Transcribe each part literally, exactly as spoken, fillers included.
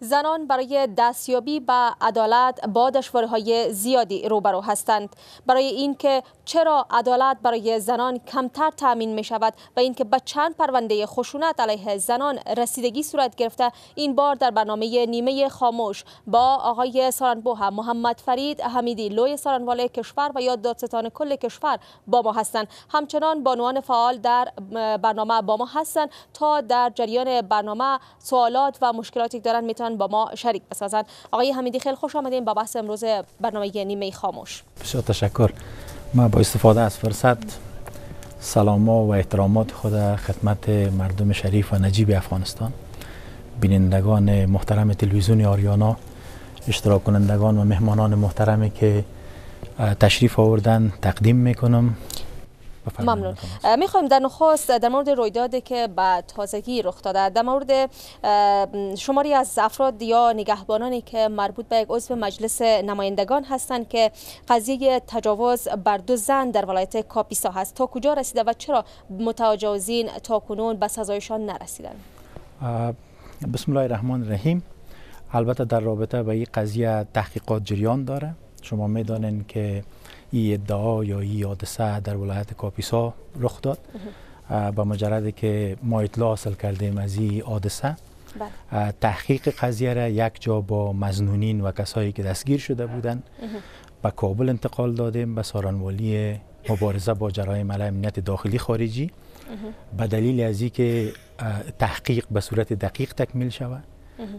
زنان برای دستیابی به عدالت با دشواری‌های زیادی روبرو هستند. برای اینکه چرا عدالت برای زنان کمتر تأمین می شود و اینکه به چند پرونده خشونت علیه زنان رسیدگی صورت گرفته، این بار در برنامه نیمه خاموش با آقای سارنبوه محمد فرید حمیدی، لوی سارنوال کشور و یا دادستان کل کشور با ما هستند. همچنان بانوان فعال در برنامه با ما هستند تا در جریان برنامه سوالات و مشکلاتی که دارن می با ما شریک بسازند. آقای حمیدی، خیلی خوش آمدین با بحث امروز برنامه نیمه خاموش. بسیار تشکر. ما با استفاده از فرصت سلاما و احترامات خود خدمت مردم شریف و نجیب افغانستان، بینندگان محترم تلویزیون آریانا، اشتراک کنندگان و مهمانان محترمی که تشریف آوردن تقدیم میکنم. ممنون. میخوایم در نخست در مورد رویدادی که به تازگی رخ داده، در مورد شماری از افراد یا نگهبانانی که مربوط به یک عضو مجلس نمایندگان هستند که قضیه تجاوز بر دو زن در ولایت کاپیسا هست، تا کجا رسیده و چرا متجاوزین تاکنون به سزایشان نرسیدند؟ بسم الله الرحمن الرحیم. البته در رابطه با این قضیه تحقیقات جریان داره. شما میدانین که ای ادعا یا ای حادثه در ولایت کاپیسا رخ داد. با مجرد که ما اطلاع حاصل کردیم از این حادثه، تحقیق قضیه را یک جا با مظنونین و کسایی که دستگیر شده بودند به کابل انتقال دادیم، به سارنوالی مبارزه با جرایم علیه امنیت داخلی خارجی، به دلیل از اینکه تحقیق به صورت دقیق تکمیل شود،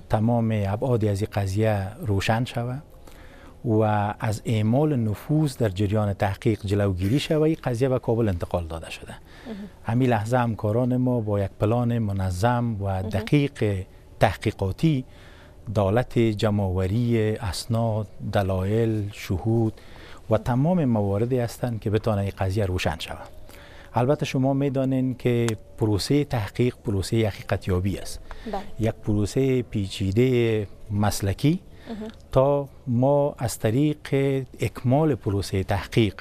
تمام ابعاد از این قضیه روشن شود و از اعمال نفوذ در جریان تحقیق جلوگیری شود. این قضیه به کابل انتقال داده شده. همین لحظه همکاران ما با یک پلان منظم و دقیق تحقیقاتی دالت جمع‌آوری اسناد، دلایل، شهود و تمام مواردی هستند که بتونه این قضیه روشن شود. البته شما میدانین که پروسه تحقیق پروسه حقیقتیابی است. یک پروسه پیچیده مسلکی تا ما از طریق اکمال پروسه تحقیق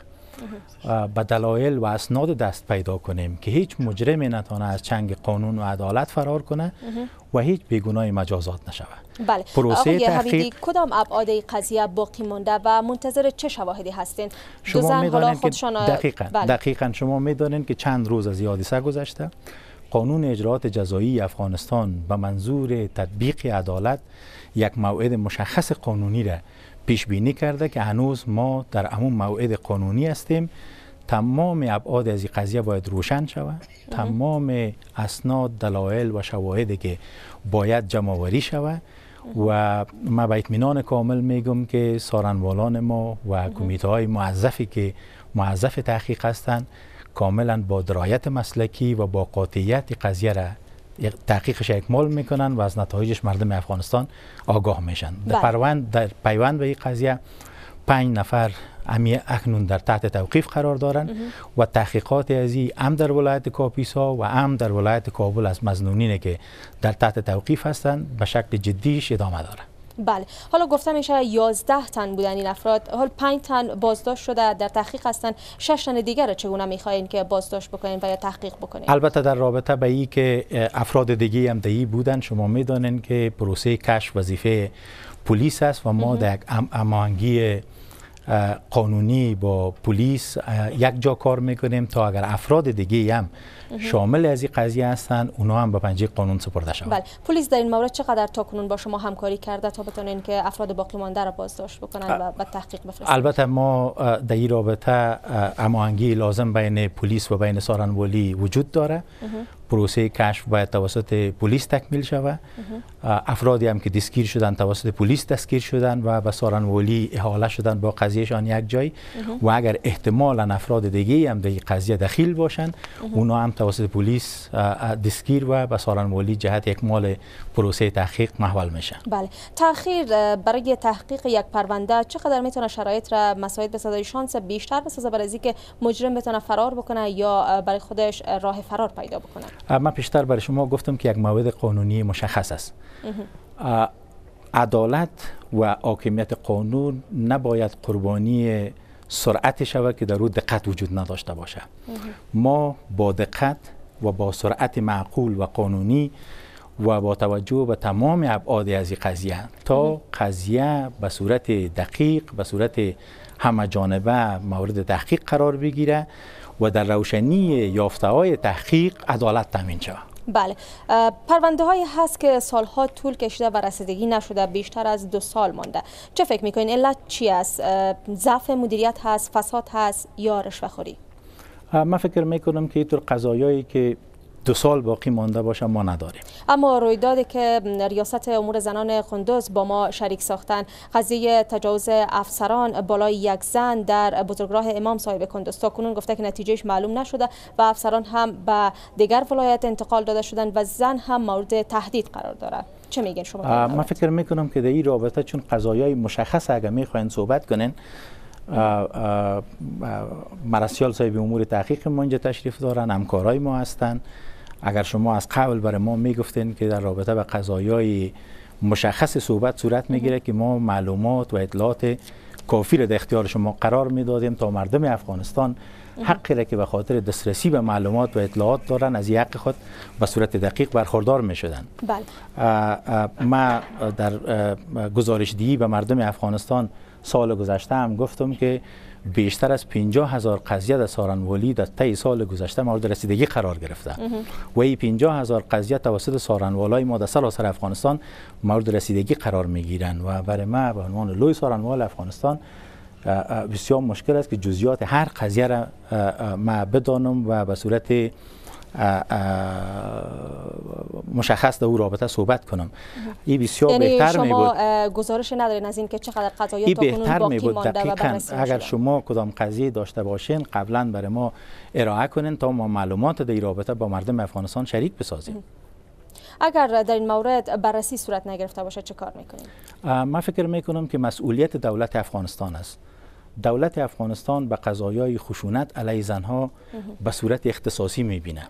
به دلایل و اسناد دست پیدا کنیم که هیچ مجرمی نتونه از چنگ قانون و عدالت فرار کنه و هیچ بیگناه مجازات نشود. بله. پروسه تحقیق کدام ابعاد قضیه باقی مانده و منتظر چه شواهدی هستین؟ شما دو زن میدانین که دقیقاً بله. دقیقاً شما میدانین که چند روز از حادثه گذشته، قانون اجرات جزایی افغانستان به منظور تطبیق عدالت یک موعد مشخص قانونی را پیش بینی کرده که هنوز ما در همون موعد قانونی هستیم. تمام ابعاد از این قضیه باید روشن شود، تمام اسناد، دلایل و شواهدی که باید جمع آوری شود و ما با اطمینان کامل میگم که سارنوالان ما و کمیته های موظفی که موظف تحقیق هستند کاملا با درایت مسلکی و با قاطعیت قضیه را تحقیقش اکمال میکنن و از نتایجش مردم افغانستان آگاه میشن. در پیوند در پیوند به این قضیه پنج نفر امی اکنون در تحت توقیف قرار دارن و تحقیقات از این هم در ولایت کاپیسا و هم در ولایت کابل از مظنونین که در تحت توقیف هستند به شکل جدیش ادامه داره. بله. حالا گفته میشه یازده تن بودن این افراد، حال پنج تن بازداشت شده در تحقیق هستند، شش تن دیگر چگونه میخواین که بازداشت بکنین و یا تحقیق بکنین؟ البته در رابطه با این که افراد دیگه هم دایی بودن، شما میدانین که پروسه کشف وظیفه پلیس است و ما در هماهنگی قانونی با پلیس یک جا کار میکنیم تا اگر افراد دیگه هم شامل از این قضیه هستند اونا هم به پنجه قانون سپرده شوند. بله. پلیس در این مورد چقدر تاکنون با شما همکاری کرده تا بتونین که افراد باقی مانده را بازداشت بکنن و به تحقیق بفرستن؟ البته ما در این رابطه هماهنگی لازم بین پلیس و بین سارنوالی وجود داره. پروسه کشف باید توسط پلیس تکمیل شود. افرادی هم که دستگیر شدن توسط پلیس دستگیر شدن و به سارنوالی احاله شدن با قضیهشان یک جای و اگر احتمالا افراد دیگه هم در این قضیه دخیل باشند اونا هم توسط پلیس دستگیر و به سارنوالی جهت اکمال پروسه تحقیق محول میشن. بله. تأخیر برای تحقیق یک پرونده چقدر میتونه شرایط را مساعد بسازه، شانس بیشتر بسازه برای اینکه مجرم بتونه فرار بکنه یا برای خودش راه فرار پیدا بکنه؟ من پیشتر برای شما گفتم که یک موعد قانونی مشخص است. عدالت و حاکمیت قانون نباید قربانی سرعت شود که در او دقت وجود نداشته باشه. ما با دقت و با سرعت معقول و قانونی و با توجه به تمام ابعاد از این قضیه تا قضیه به صورت دقیق، به صورت همه جانبه مورد تحقیق قرار بگیره و در روشنی یافته‌های تحقیق عدالت تامین شود. بله، پرونده هایی هست که سالها طول کشیده و رسیدگی نشده، بیشتر از دو سال مانده. چه فکر میکنین علت چی است؟ ضعف مدیریت هست، فساد هست یا رشوه‌خوری؟ من فکر میکنم که اینطور قضایایی که دو سال باقی مانده باشه ما نداریم. اما رویدادی که ریاست امور زنان کندوز با ما شریک ساختن، قضیه تجاوز افسران بالای یک زن در بزرگراه امام صاحب کندوز، تاکنون گفته که نتیجهش معلوم نشده و افسران هم به دیگر ولایت انتقال داده شدند و زن هم مورد تهدید قرار دارد. چه میگین شما؟ من فکر میکنم که در این رابطه چون قضایای مشخص اگه میخواین صحبت کنین، مرسیال صاحب امور تحقیق ما اینجا تشریف دارن، همکارای ما هستن. اگر شما از قبل برای ما میگفتین که در رابطه با قضایای مشخص صحبت صورت میگیره که ما معلومات و اطلاعات کافی را در اختیار شما قرار میدادیم تا مردم افغانستان حقی را که به خاطر دسترسی به معلومات و اطلاعات دارن از این حق خود به صورت دقیق برخوردار میشدن. بله، ما در گزارش دیگی به مردم افغانستان سال گذشته هم گفتم که بیشتر از پنجاه هزار قضیه در سارنوالی در طی سال گذشته مورد رسیدگی قرار گرفته و این پنجاه هزار قضیه توسط سارنوالای ما در سراسر افغانستان مورد رسیدگی قرار میگیرن و برای ما به عنوان لوی سارنوال افغانستان بسیار مشکل است که جزئیات هر قضیه را ما بدانم و به صورت مشخص در او رابطه صحبت کنم. این بسیار بهتر می بود. شما گزارش ندارین از این که چقدر قضایا تا کنون باقی مانده و بررسی شده؟ اگر شما کدام قضیه داشته باشین قبلا برای ما ارائه کنین تا ما معلومات در این رابطه با مردم افغانستان شریک بسازیم. اگر در این مورد بررسی صورت نگرفته باشه چه کار میکنین؟ من فکر میکنم که مسئولیت دولت افغانستان است. دولت افغانستان به قضایای خشونت علیه زنها به صورت اختصاصی میبینه.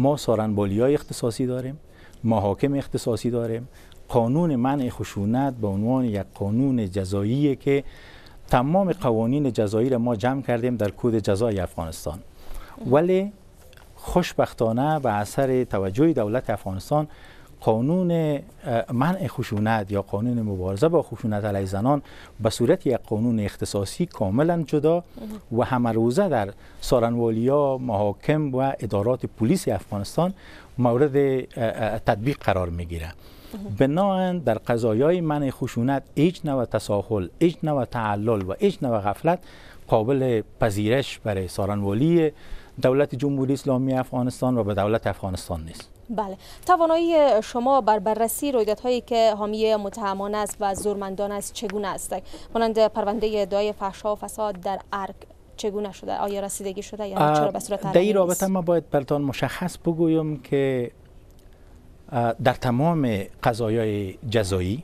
ما سارنبالیای اختصاصی داریم، محاکم اختصاصی داریم، قانون منع خشونت به عنوان یک قانون جزایی که تمام قوانین جزایی را ما جمع کردیم در کد جزای افغانستان، ولی خوشبختانه به اثر توجه دولت افغانستان قانون منع خشونت یا قانون مبارزه با خشونت علیه زنان به صورت یک قانون اختصاصی کاملا جدا و همه روزه در سارنوالیا، محاکم و ادارات پلیس افغانستان مورد تطبیق قرار میگیره. بنابراین در قضایای منع خشونت هیچ نوع تساهل، هیچ نوع تعلل و هیچ نوع غفلت قابل پذیرش برای سارنوالی دولت جمهوری اسلامی افغانستان و به دولت افغانستان نیست. بله، توانایی شما بر بررسی رویدادهایی که حامی متهمان است و زورمندان است چگونه است؟ مانند پرونده ادعای فحشا و فساد در ارگ چگونه شده؟ آیا رسیدگی شده یا چرا به صورت در این رابطه ما باید براتون مشخص بگویم که در تمام قضایای جزایی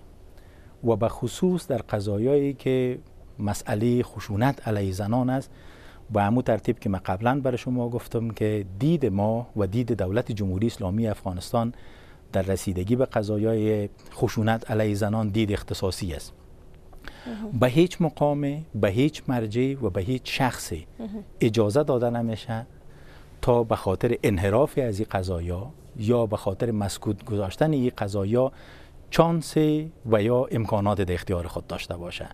و به خصوص در قضایایی که مسئله خشونت علیه زنان است، با همون ترتیب که من قبلا برای شما گفتم که دید ما و دید دولت جمهوری اسلامی افغانستان در رسیدگی به قضایای خشونت علیه زنان دید اختصاصی است. به هیچ مقام، به هیچ مرجع و به هیچ شخصی اجازه داده نمیشه تا به خاطر انحراف از این قضایا یا به خاطر مسکوت گذاشتن این قضایا چانس و یا امکانات در اختیار خود داشته باشه.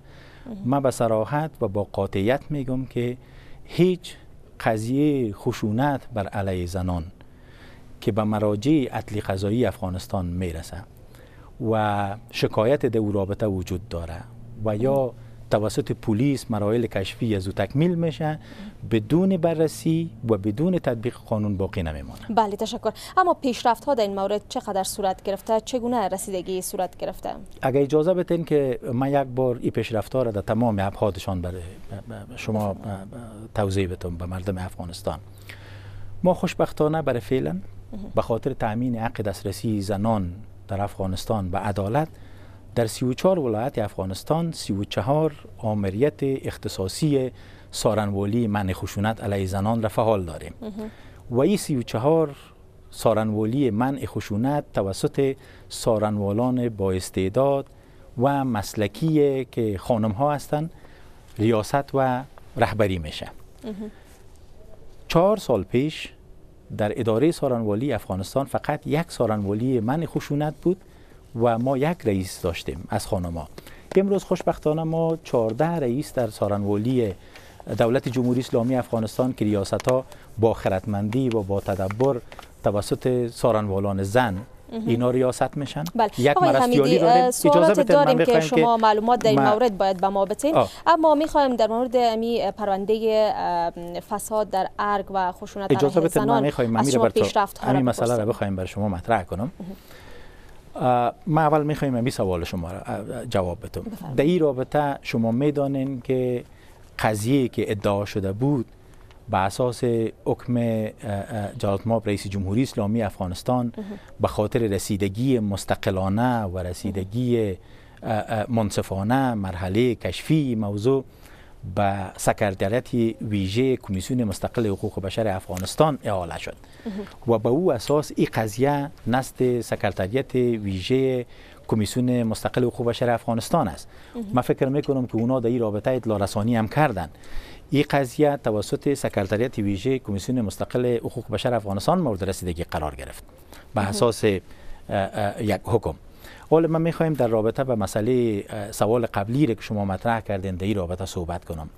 من به صراحت و با قاطعیت میگم که هیچ قضیه خشونت بر علیه زنان که به مراجع عدلی قضایی افغانستان میرسه و شکایت در رابطه وجود داره و یا توسط پلیس مراحل کشفی از او تکمیل میشه، بدون بررسی و بدون تطبیق قانون باقی نمیمونه. بله، تشکر. اما پیشرفت ها در این مورد چقدر صورت گرفته؟ چگونه رسیدگی صورت گرفته؟ اگر اجازه بدین که من یک بار این پیشرفت ها را در تمام ابعادشان برای شما توضیح بدم به مردم افغانستان. ما خوشبختانه برای فعلا به خاطر تامین حق دسترسی زنان در افغانستان به عدالت در سی و چهار ولایت افغانستان سی و چهار آمریت اختصاصی سارنوالی منع خشونت علیه زنان را فعال داریم و این سی و چهار سارنوالی منع خشونت توسط سارنوالان با استعداد و مسلکی که خانم ها هستند ریاست و رهبری میشه. چهار سال پیش در اداره سارانوالی افغانستان فقط یک سارانوالی من خشونت بود و ما یک رئیس داشتیم از خانما. امروز خوشبختانه ما چهارده رئیس در سارانوالی دولت جمهوری اسلامی افغانستان که ریاستها با خردمندی و با تدبر توسط سارانوالان زن اینا ریاست میشن. بله. یک مرستیانی داریم. اجازه داریم که شما معلومات در این ما... مورد باید به ما بتین. آه. اما میخوایم در مورد امی پرونده فساد در ارگ و خشونت علیه زنان از شما پیشرفت ها را مسئله را بخوایم بر شما مطرح کنم. ما اول میخوایم امی سوال شما را جواب بدم. در این رابطه شما میدانین که قضیه که ادعا شده بود به اساس حکم جلالتمآب رئیس جمهوری اسلامی افغانستان به خاطر رسیدگی مستقلانه و رسیدگی منصفانه مرحله کشفی موضوع به سکرتریت ویژه کمیسیون مستقل حقوق بشر افغانستان اعاله شد و به او اساس این قضیه نزد سکرتریت ویژه کمیسیون مستقل حقوق بشر افغانستان است. من فکر میکنم که اونا در این رابطه اطلاع رسانی هم کردن. این قضیه توسط سکرتریت ویژه کمیسیون مستقل حقوق بشر افغانستان مورد رسیدگی قرار گرفت به اساس یک حکم. حالا ما میخوایم در رابطه به مسئله سوال قبلی را که شما مطرح کردین در این رابطه صحبت کنم.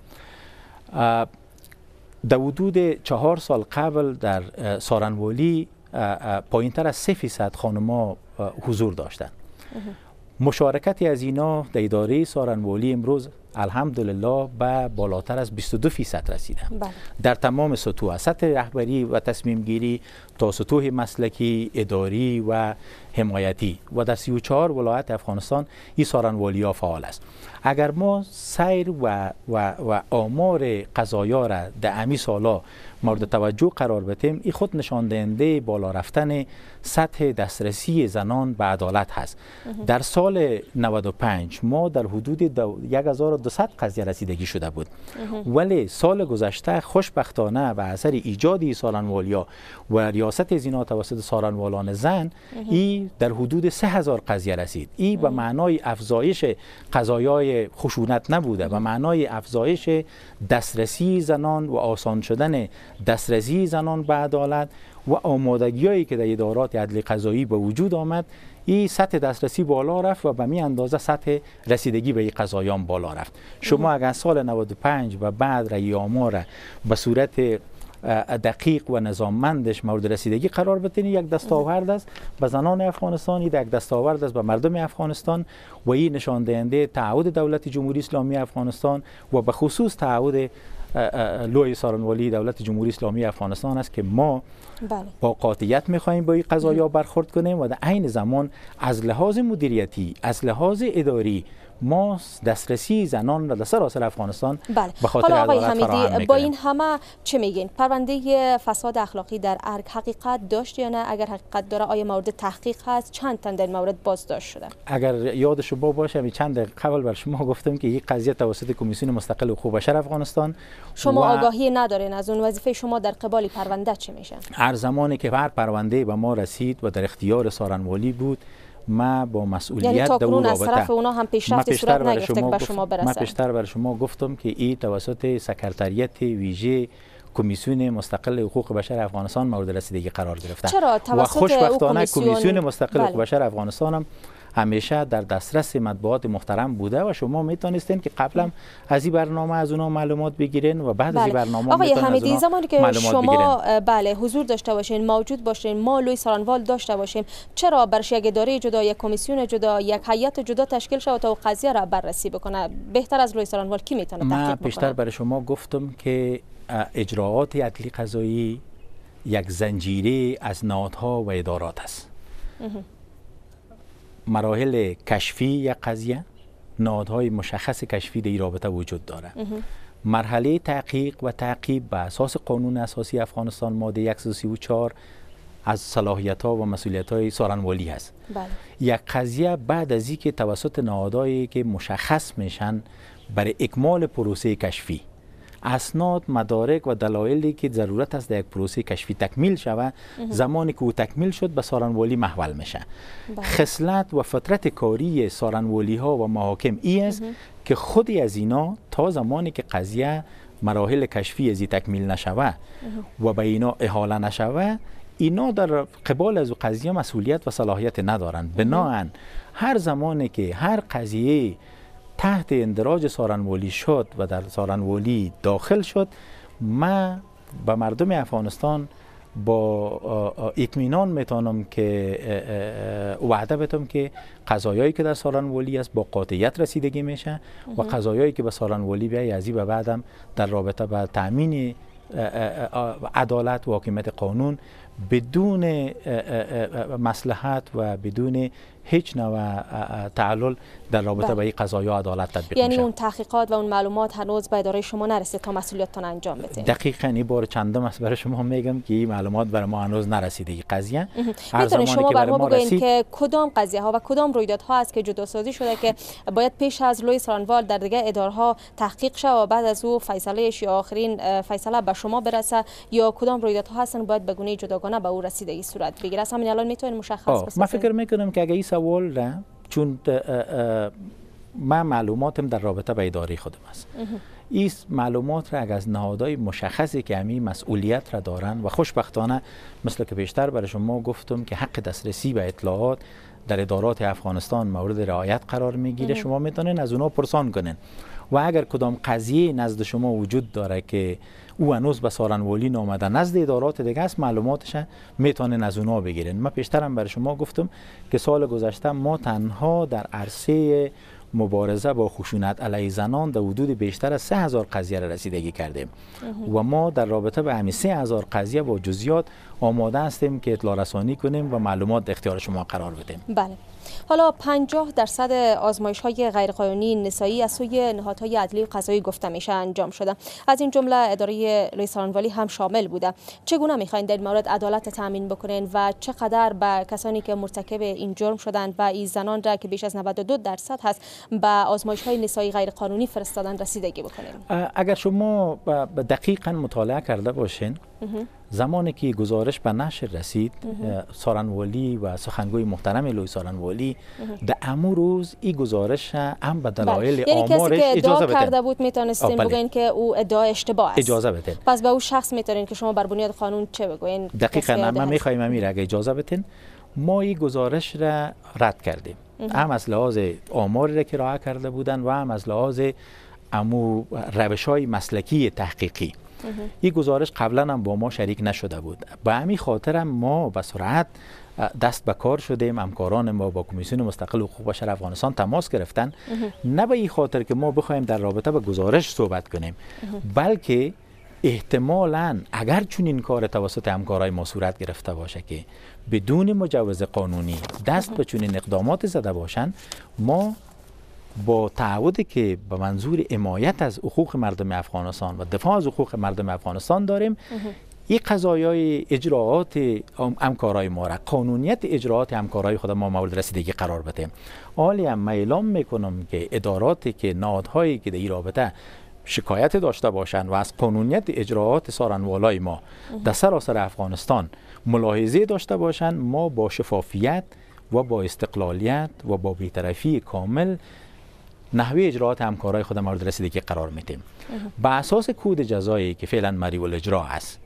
در حدود چهار سال قبل در سارانوالی پایین تر از سه فیصد خانم‌ها حضور داشتند. مشارکتی از اینا در اداره سارانوالی امروز الحمدلله به بالاتر از بیست و دو فیصد رسیده. بله. در تمام سطوح، سطح رهبری و تصمیم گیری تا سطوح مسلکی، اداری و حمایتی و در سی و چهار ولایت افغانستان این سارانوالی ها فعال است. اگر ما سیر و, و, و آمار قضایا را در امی سالا مورد توجه قرار بدیم، این خود نشان دهنده بالا رفتن سطح دسترسی زنان به عدالت هست. در سال نود و پنج ما در حدود هزار و دویست قضیه رسیدگی شده بود، ولی سال گذشته خوشبختانه به اثر ایجاد سارانوالیا و ریاست زینا توسط سارانوالان زن این در حدود سه هزار قضیه رسید. این به معنای افزایش قضایای خشونت نبوده، به معنای افزایش دسترسی زنان و آسان شدن دسترسی زنان به عدالت و آمادگی‌هایی که در ادارات عدل قضایی به وجود آمد، این سطح دسترسی بالا رفت و به می اندازه سطح رسیدگی به این قضایان بالا رفت. شما اگر سال نود و پنج و بعد رای آمار به صورت دقیق و نظاممندش مورد رسیدگی قرار بدین، یک دستاورد است به زنان افغانستان، یک دستاورد است به مردم افغانستان و این نشان دهنده تعهد دولت جمهوری اسلامی افغانستان و به خصوص تعهد لوی سارانوالی دولت جمهوری اسلامی افغانستان است که ما بله. با قاطعیت میخواییم با این قضایا برخورد کنیم و در عین زمان از لحاظ مدیریتی، از لحاظ اداری ما دسترسی زنان را در سراسر افغانستان بله. به خاطر عدالت فراهم میکنیم. با این همه چه میگین؟ پرونده فساد اخلاقی در ارگ حقیقت داشت یا نه؟ اگر حقیقت داره آیا مورد تحقیق هست؟ چند تن در مورد بازداشت شده؟ اگر یاد شما باشه چند دقیقه قبل بر شما گفتم که این قضیه توسط کمیسیون مستقل حقوق بشر افغانستان شما و... آگاهی ندارین از اون. وظیفه شما در قبال پرونده چه میشه؟ هر زمانی که هر پرونده به ما رسید و در اختیار سارانوالی بود، ما با مسئولیت در اون رابطه یعنی تا اونا هم پیشرفتی صورت نگرفته که به شما برسه. من پیشتر بر شما گفتم که این توسط سکرتریت ویژه کمیسیون مستقل حقوق بشر افغانستان مورد رسیدگی قرار گرفته. چرا توسط خوشبختانه کمیسیون مستقل حقوق بشر افغانستان هم همیشه در دسترس مطبوعات محترم بوده و شما میتونستین که قبلا از این برنامه از اونا معلومات بگیرین و بعد بله. از این برنامه آقای حمیدی زمانی که شما بگیرن. بله حضور داشته باشین، موجود باشین، ما لوی سارانوال داشته باشیم، چرا برش یک اداره جدا، یک کمیسیون جدا، یک هیئت جدا تشکیل شود تا قضیه را بررسی بکنه؟ بهتر از لوی سارانوال کی میتونه تحقیق بکنه؟ من پیشتر برای شما گفتم که اجراعات عدلی قضایی یک زنجیره از نهادها و ادارات است. مراحل کشفی یک قضیه، نهادهای مشخص کشفی در این رابطه وجود داره. مرحله تحقیق و تعقیب به اساس قانون اساسی افغانستان ماده صد و سی و چهار از صلاحیت‌ها و مسئولیت‌های سارانوالی است. بله. یک قضیه بعد از اینکه توسط نهادهایی که مشخص میشن برای اکمال پروسه کشفی، اسناد، مدارک و دلایلی که ضرورت است در یک پروسه کشفی تکمیل شود، زمانی که او تکمیل شد به سارانوالی محول میشه. خصلت و فطرت کاری سارانوالی ها و محاکم ای است که خودی از اینا تا زمانی که قضیه مراحل کشفی زی تکمیل نشوه و به اینا احاله نشوه، اینا در قبال از قضیه مسئولیت و صلاحیت ندارند. بناهن هر زمانی که هر قضیه تحت اندراج سارنوالی شد و در سارنوالی داخل شد، ما به مردم افغانستان با اطمینان میتونم که وعده بدم که قضایایی که در سارنوالی است با قاطعیت رسیدگی میشه و قضایایی که به سارنوالی بیای از این به بعدم در رابطه با تامین عدالت و حاکمیت قانون بدون مصلحت و بدون هیچ نوع تعلل در رابطه با این قضایا عدالت تطبیق یعنی میشه. یعنی اون تحقیقات و اون معلومات هنوز به اداره شما نرسید تا مسئولیتتون انجام بدین. دقیقاً این بار چندم است برای شما میگم که این معلومات برای ما هنوز نرسیده. این قضیه هر زمانی که برای ما رسید که کدام قضیه ها و کدام رویدادها است که جدا سازی شده که باید پیش از لوی سارنوال در دیگه اداره ها تحقیق شه و بعد از او فیصله اش یا آخرین فیصله به شما برسه، یا کدام رویدادها هستن باید به گونه جداگانه به او رسیدگی صورت بگیره؟ همین الان میتونین مشخص بسازین؟ من فکر میکنم که اگه سوال را چون من معلوماتم در رابطه با اداره خودم است، این معلومات را اگر از نهادهای مشخصی که همین مسئولیت را دارن و خوشبختانه مثل که بیشتر برای شما گفتم که حق دسترسی به اطلاعات در ادارات افغانستان مورد رعایت قرار میگیره، شما میتونین از اونا پرسان کنین و اگر کدام قضیه نزد شما وجود داره که او هنوز به سارنوالی نامده نزد ادارات دیگه است، معلوماتش میتونین از اونا بگیرین. من پیشتر هم برای شما گفتم که سال گذشته ما تنها در عرصه مبارزه با خشونت علیه زنان در حدود بیشتر از سه هزار قضیه را رسیدگی کردیم و ما در رابطه به همین سه هزار قضیه با جزئیات آماده هستیم که اطلاع رسانی کنیم و معلومات در اختیار شما قرار بدیم. بله. حالا پنجاه درصد آزمایش‌های غیرقانونی نسایی از سوی نهادهای عدلی و قضایی گفته میشه انجام شده، از این جمله اداره لوی سارنوالی هم شامل بوده. چگونه میخواین در این مورد عدالت تامین بکنین و چقدر به کسانی که مرتکب این جرم شدند و این زنان را که بیش از نود و دو درصد هست به آزمایش‌های نسایی غیرقانونی فرستادن رسیدگی بکنین؟ اگر شما دقیقاً مطالعه کرده باشین، زمانی که گزارش به نشر رسید، سارنوالی و سخنگوی محترم لوی سارنوالی در امو روز این گزارش هم به دلایل آمارش که ادعا کرده بود میتونستین بگوین که او ادعا اشتباه است، اجازه بدین. پس به او شخص میتونین که شما بر بنیاد قانون چه بگوین؟ دقیقاً ما میخوایم امیر اگه اجازه بدین ما این گزارش را رد کردیم، هم از لحاظ آماری را که ارائه کرده بودن و هم از لحاظ امو روش‌های مسلکی تحقیقی. این گزارش قبلا هم با ما شریک نشده بود، به همین خاطر ما به سرعت دست به کار شدیم. همکاران ما با کمیسیون مستقل حقوق بشر افغانستان تماس گرفتن، نه به این خاطر که ما بخوایم در رابطه با گزارش صحبت کنیم، بلکه احتمالاً اگر چنین کار توسط همکارای ما صورت گرفته باشه که بدون مجوز قانونی دست به چنین اقدامات زده باشند، ما با تعهدی که به منظور حمایت از حقوق مردم افغانستان و دفاع از حقوق مردم افغانستان داریم، این قضایای اجراعات همکارای ما را، قانونیت اجراعات همکارای خود ما مورد رسیدگی قرار بدیم. حالا من اعلام میکنم که اداراتی که نهادهایی که در این رابطه شکایت داشته باشند و از قانونیت اجراعات سارنوالای ما در سراسر افغانستان ملاحظه داشته باشند، ما با شفافیت و با استقلالیت و با بی‌طرفی کامل نحوه اجراعات همکارای خود مورد رسیدگی قرار میدیم. بر اساس کود جزایی که فعلا مریو الاجرا است،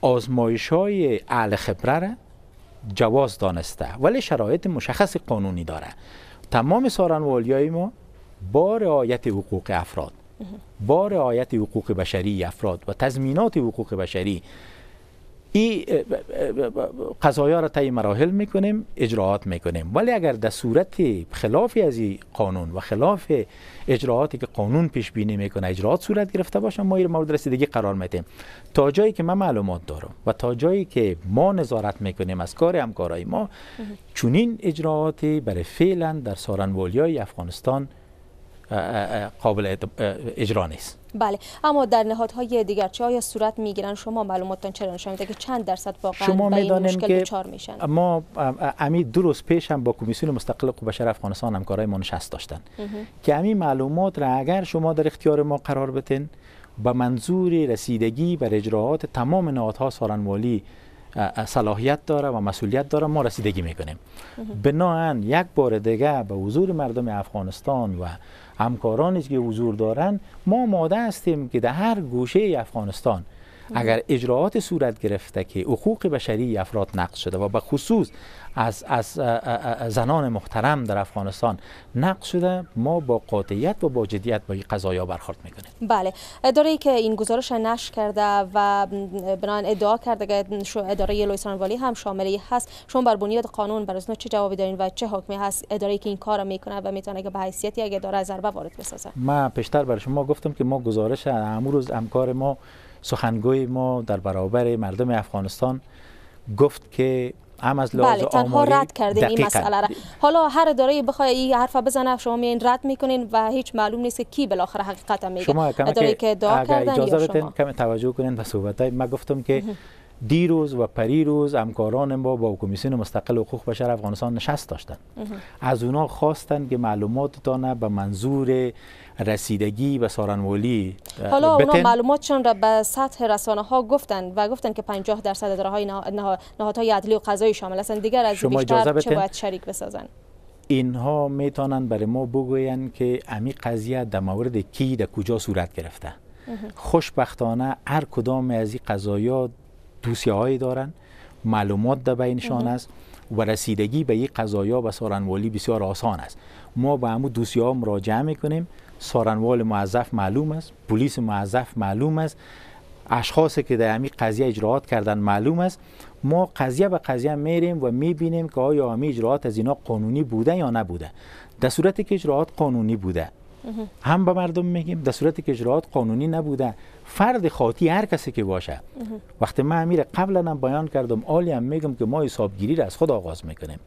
آزمایش‌های اعلی خبره را جواز دانسته ولی شرایط مشخص قانونی داره. تمام سارنوالیای ما با رعایت حقوق افراد، با رعایت حقوق بشری افراد و تضمینات حقوق بشری این قضایا را طی مراحل میکنیم، اجراعات میکنیم. ولی اگر در صورت خلافی از این قانون و خلاف اجراعاتی که قانون پیش بینی میکنه اجراعات صورت گرفته باشه، ما این مورد رسیدگی قرار میدیم. تا جایی که من معلومات دارم و تا جایی که ما نظارت میکنیم از کار همکارای ما، چنین اجراعاتی برای فعلا در سارنوالیای افغانستان قابل اجرا نیست. بله، اما در نهادهای دیگر چه آیا صورت میگیرن؟ شما معلوماتتون چرا نشون میده که چند درصد واقعا به این مشکل دچار میشن؟ ما همین دو روز پیش هم با کمیسیون مستقل حقوق بشر افغانستان همکارای ما نشست داشتن که همین معلومات را اگر شما در اختیار ما قرار بدین، به منظور رسیدگی بر اجراعات تمام نهادها سارنوالی صلاحیت داره و مسئولیت داره، ما رسیدگی میکنیم. بناهن یک بار دیگه به حضور مردم افغانستان و همکارانی که حضور دارن، ما آماده هستیم که در هر گوشه افغانستان اگر اجراعات صورت گرفته که حقوق بشری افراد نقض شده و به خصوص از, از زنان محترم در افغانستان نقض شده، ما با قاطعیت و با جدیت با این قضایا برخورد میکنیم. بله، اداره که این گزارش نشر کرده و بنان ادعا کرده که اداره لویسانوالی هم شامل هست، شما بر بنیاد قانون بر اساس چه جوابی دارین و چه حکمی هست اداره که این کارو میکنه و میتونه که به حیثیت یک اداره ضربه وارد بسازه؟ من پیشتر برای شما گفتم که ما گزارش امروز همکار ما، سخنگوی ما در برابر مردم افغانستان گفت که هم از لحاظ آماری بله رد کرده این مسئله را. حالا هر اداره بخواد این حرف بزنه شما میین رد میکنین و هیچ معلوم نیست کی بالاخره حقیقت میگه. شما اداره که ادعا کردن یا شما کم توجه کنین به صحبتای من. گفتم که دیروز و پریروز همکاران ما با کمیسیون مستقل حقوق بشر افغانستان نشست داشتن. از اونا خواستن که معلوماتتان به منظور رسیدگی و سارنوالی. حالا اونا معلوماتشون را به سطح رسانه ها گفتن و گفتن که پنجاه درصد اداره های نهادهای عدلی و قضایی شامل هستند، دیگر از بیشتر چه باید شریک بسازن؟ اینها میتونن برای ما بگوین که امی قضیه در مورد کی در کجا صورت گرفته. خوشبختانه هر کدام از این قضایا دوسیه هایی دارن، معلومات در بینشان است و رسیدگی به این قضایا و سارنوالی بسیار آسان است. ما به همون دوسیه ها مراجعه میکنیم، سارنوال موظف معلوم است، پلیس موظف معلوم است، اشخاصی که در همین قضیه اجراعات کردن معلوم است. ما قضیه به قضیه میریم و میبینیم که آیا همین اجراعات از اینا قانونی بوده یا نبوده. در صورتی که اجراعات قانونی بوده هم به مردم میگیم، در صورتی که اجراعات قانونی نبوده فرد خاطی هر کسی که باشه وقتی من امیر قبلا هم بیان کردم، عالی هم میگم که ما حسابگیری را از خود آغاز میکنیم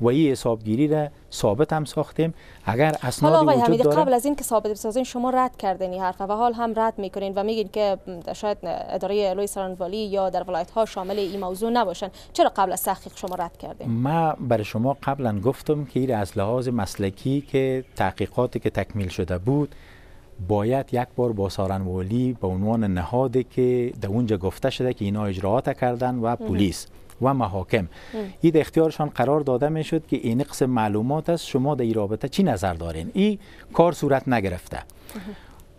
و این حسابگیری را ثابت هم ساختیم اگر اسنادی وجود داره. حالا قبل از این که ثابت بسازین شما رد کردین این حرفا و حال هم رد میکنین و میگین که شاید اداره لوی سارنوالی یا در ولایت ها شامل این موضوع نباشن. چرا قبل از تحقیق شما رد کردین؟ من برای شما قبلا گفتم که این از لحاظ مسلکی که تحقیقاتی که تکمیل شده بود باید یک بار با سارنوالی به عنوان نهادی که در اونجا گفته شده که اینا اجراعات کردن و پلیس و محاکم این اختیارشان قرار داده میشد که این قسم معلومات است، شما در این رابطه چی نظر دارین؟ این کار صورت نگرفته.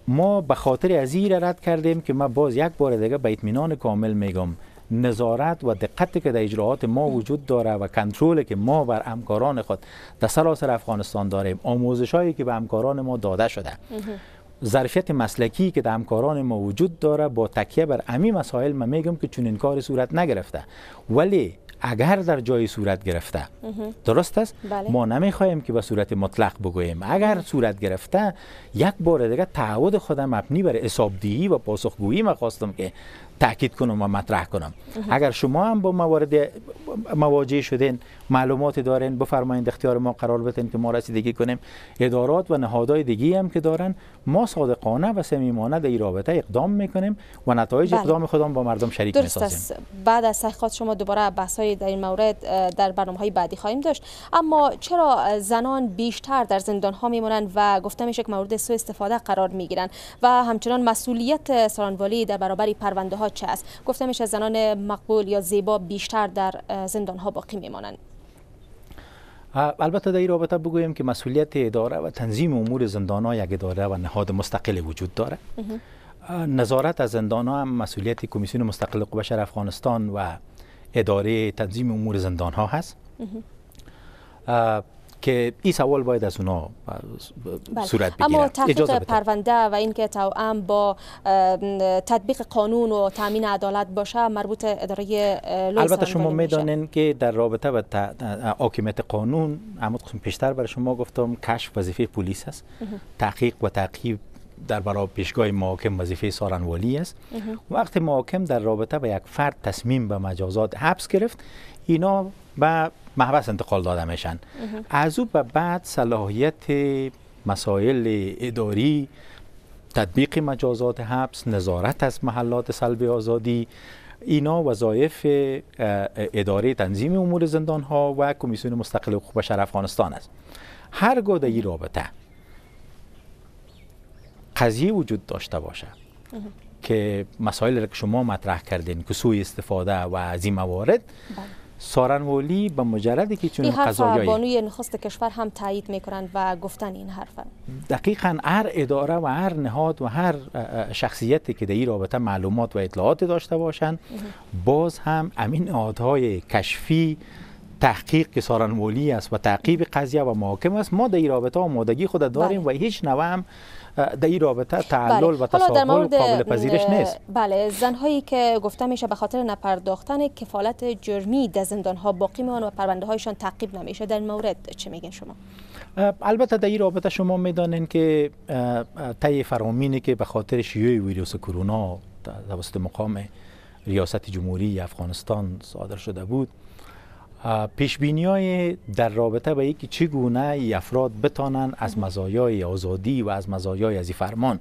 ما به خاطر از این رد کردیم که ما باز یک بار دیگه به اطمینان کامل میگم نظارت و دقتی که در اجراعات ما وجود داره و کنترلی که ما بر همکاران خود در سراسر افغانستان داریم، آموزشایی که به همکاران ما داده شده، ظرفیت مسلکی که در همکاران ما وجود داره، با تکیه بر امی مسائل من میگم که چون این کار صورت نگرفته. ولی اگر در جای صورت گرفته درست است، بله. ما نمیخوایم که به صورت مطلق بگوییم. اگر صورت گرفته یک بار دیگه تعهد خودم مبنی بر حسابدهی و پاسخگویی من خواستم که تاکید کنم و مطرح کنم. اگر شما هم با موارد مواجه شدین، معلومات دارین، بفرمایید اختیار ما قرار بدین که ما رسیدگی کنیم. ادارات و نهادهای دیگه هم که دارن، ما صادقانه و صمیمانه در این رابطه اقدام میکنیم و نتایج بله. اقدام خودم با مردم شریک میسازیم. بعد از تحقیقات شما دوباره بحث‌های در این مورد در برنامه‌های بعدی خواهیم داشت. اما چرا زنان بیشتر در زندان‌ها میمونن و گفته میشه که مورد سوء استفاده قرار میگیرن و همچنان مسئولیت سارنوالی در برابر پرونده‌ها چه است؟ گفته میشه زنان مقبول یا زیبا بیشتر در زندان ها باقی میمانند. البته در این رابطه بگویم که مسئولیت اداره و تنظیم امور زندان ها یک اداره و نهاد مستقل وجود داره. نظارت از زندان ها هم مسئولیت کمیسیون مستقل حقوق بشر افغانستان و اداره تنظیم امور زندان ها هست که این سوال باید از اونا صورت بگیره. اما تحقیق پرونده و اینکه توأم با تطبیق قانون و تامین عدالت باشه مربوط اداره لوی. البته شما میدانین که در رابطه با حاکمیت قانون عمد قسم پیشتر برای شما گفتم کشف وظیفه پلیس است، تحقیق و تعقیب در برابر پیشگاه محاکم وظیفه سارنوالی است. وقت محاکم در رابطه با یک فرد تصمیم به مجازات حبس گرفت، اینا به محبس انتقال داده میشن. از او به بعد صلاحیت مسائل اداری، تطبیق مجازات حبس، نظارت از محلات سلب آزادی، اینا وظایف اداره تنظیم امور زندان ها و کمیسیون مستقل حقوق بشر افغانستان است. هرگاه در این رابطه قضیه وجود داشته باشه که مسائل را که شما مطرح کردین که سوء استفاده و از این موارد سارنولی به مجردی که چون قضایایی بانوی نخست کشور هم تایید میکنند و گفتن این حرفا دقیقاً هر اداره و هر نهاد و هر شخصیتی که در این رابطه معلومات و اطلاعات داشته باشند باز هم امین نهادهای کشفی تحقیق که سارنولی است و تعقیب قضیه و محاکم است. ما در این رابطه آمادگی خود داریم و هیچ نوع هم در این رابطه تعلل بله. و تساهل قابل پذیرش نیست. بله زنهایی که گفته میشه به خاطر نپرداختن کفالت جرمی در زندانها باقی میمانند و پرونده هایشان تعقیب نمیشه، در این مورد چه میگین شما؟ البته در این رابطه شما میدانین که طی فرامینی که به خاطر شیوع ویروس کرونا توسط مقام ریاست جمهوری افغانستان صادر شده بود، پیش بینی‌های در رابطه با اینکه چگونه افراد بتوانند از مزایای آزادی و از مزایای از این فرمان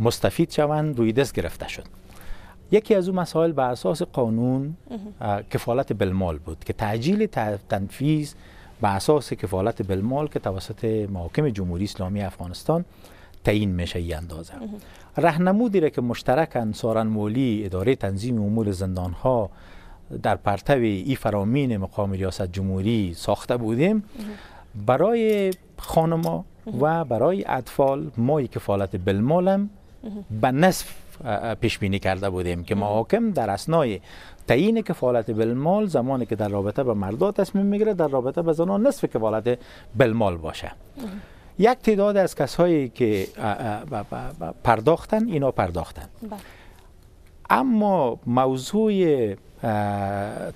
مستفید شوند روی دست گرفته شد. یکی از اون مسائل بر اساس قانون کفالت بالمال بود که تعجیل تنفیذ بر اساس کفالت بالمال که توسط محاکم جمهوری اسلامی افغانستان تعیین میشه این اندازه. راهنمودی را که مشترکاً سارنولی اداره تنظیم امور زندان‌ها در پرتو ای فرامین مقام ریاست جمهوری ساخته بودیم، برای خانما و برای اطفال ما کفالت بالمالم به نصف پیش بینی کرده بودیم که محاکم در اسنای تعیین کفالت بالمال زمانی که در رابطه به مردا تصمیم میگیره در رابطه به زنان نصف کفالت بالمال باشه. یک تعداد از کسایی که پرداختن اینا پرداختن، اما موضوع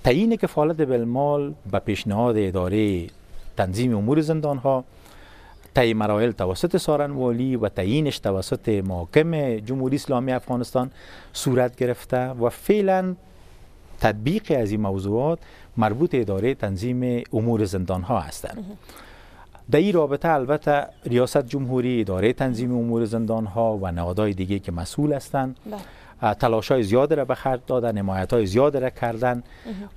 تعیین کفالت بالمال به پیشنهاد اداره تنظیم امور زندانها طی مراحل توسط سارنوالی و تعیینش توسط محاکم جمهوری اسلامی افغانستان صورت گرفته و فعلا تطبیق از این موضوعات مربوط اداره تنظیم امور زندانها هستند. در این رابطه البته ریاست جمهوری، اداره تنظیم امور زندانها و نهادهای دیگه که مسئول هستند تلاش‌های زیاد را به خرج دادن، حمایت‌های زیاد را کردن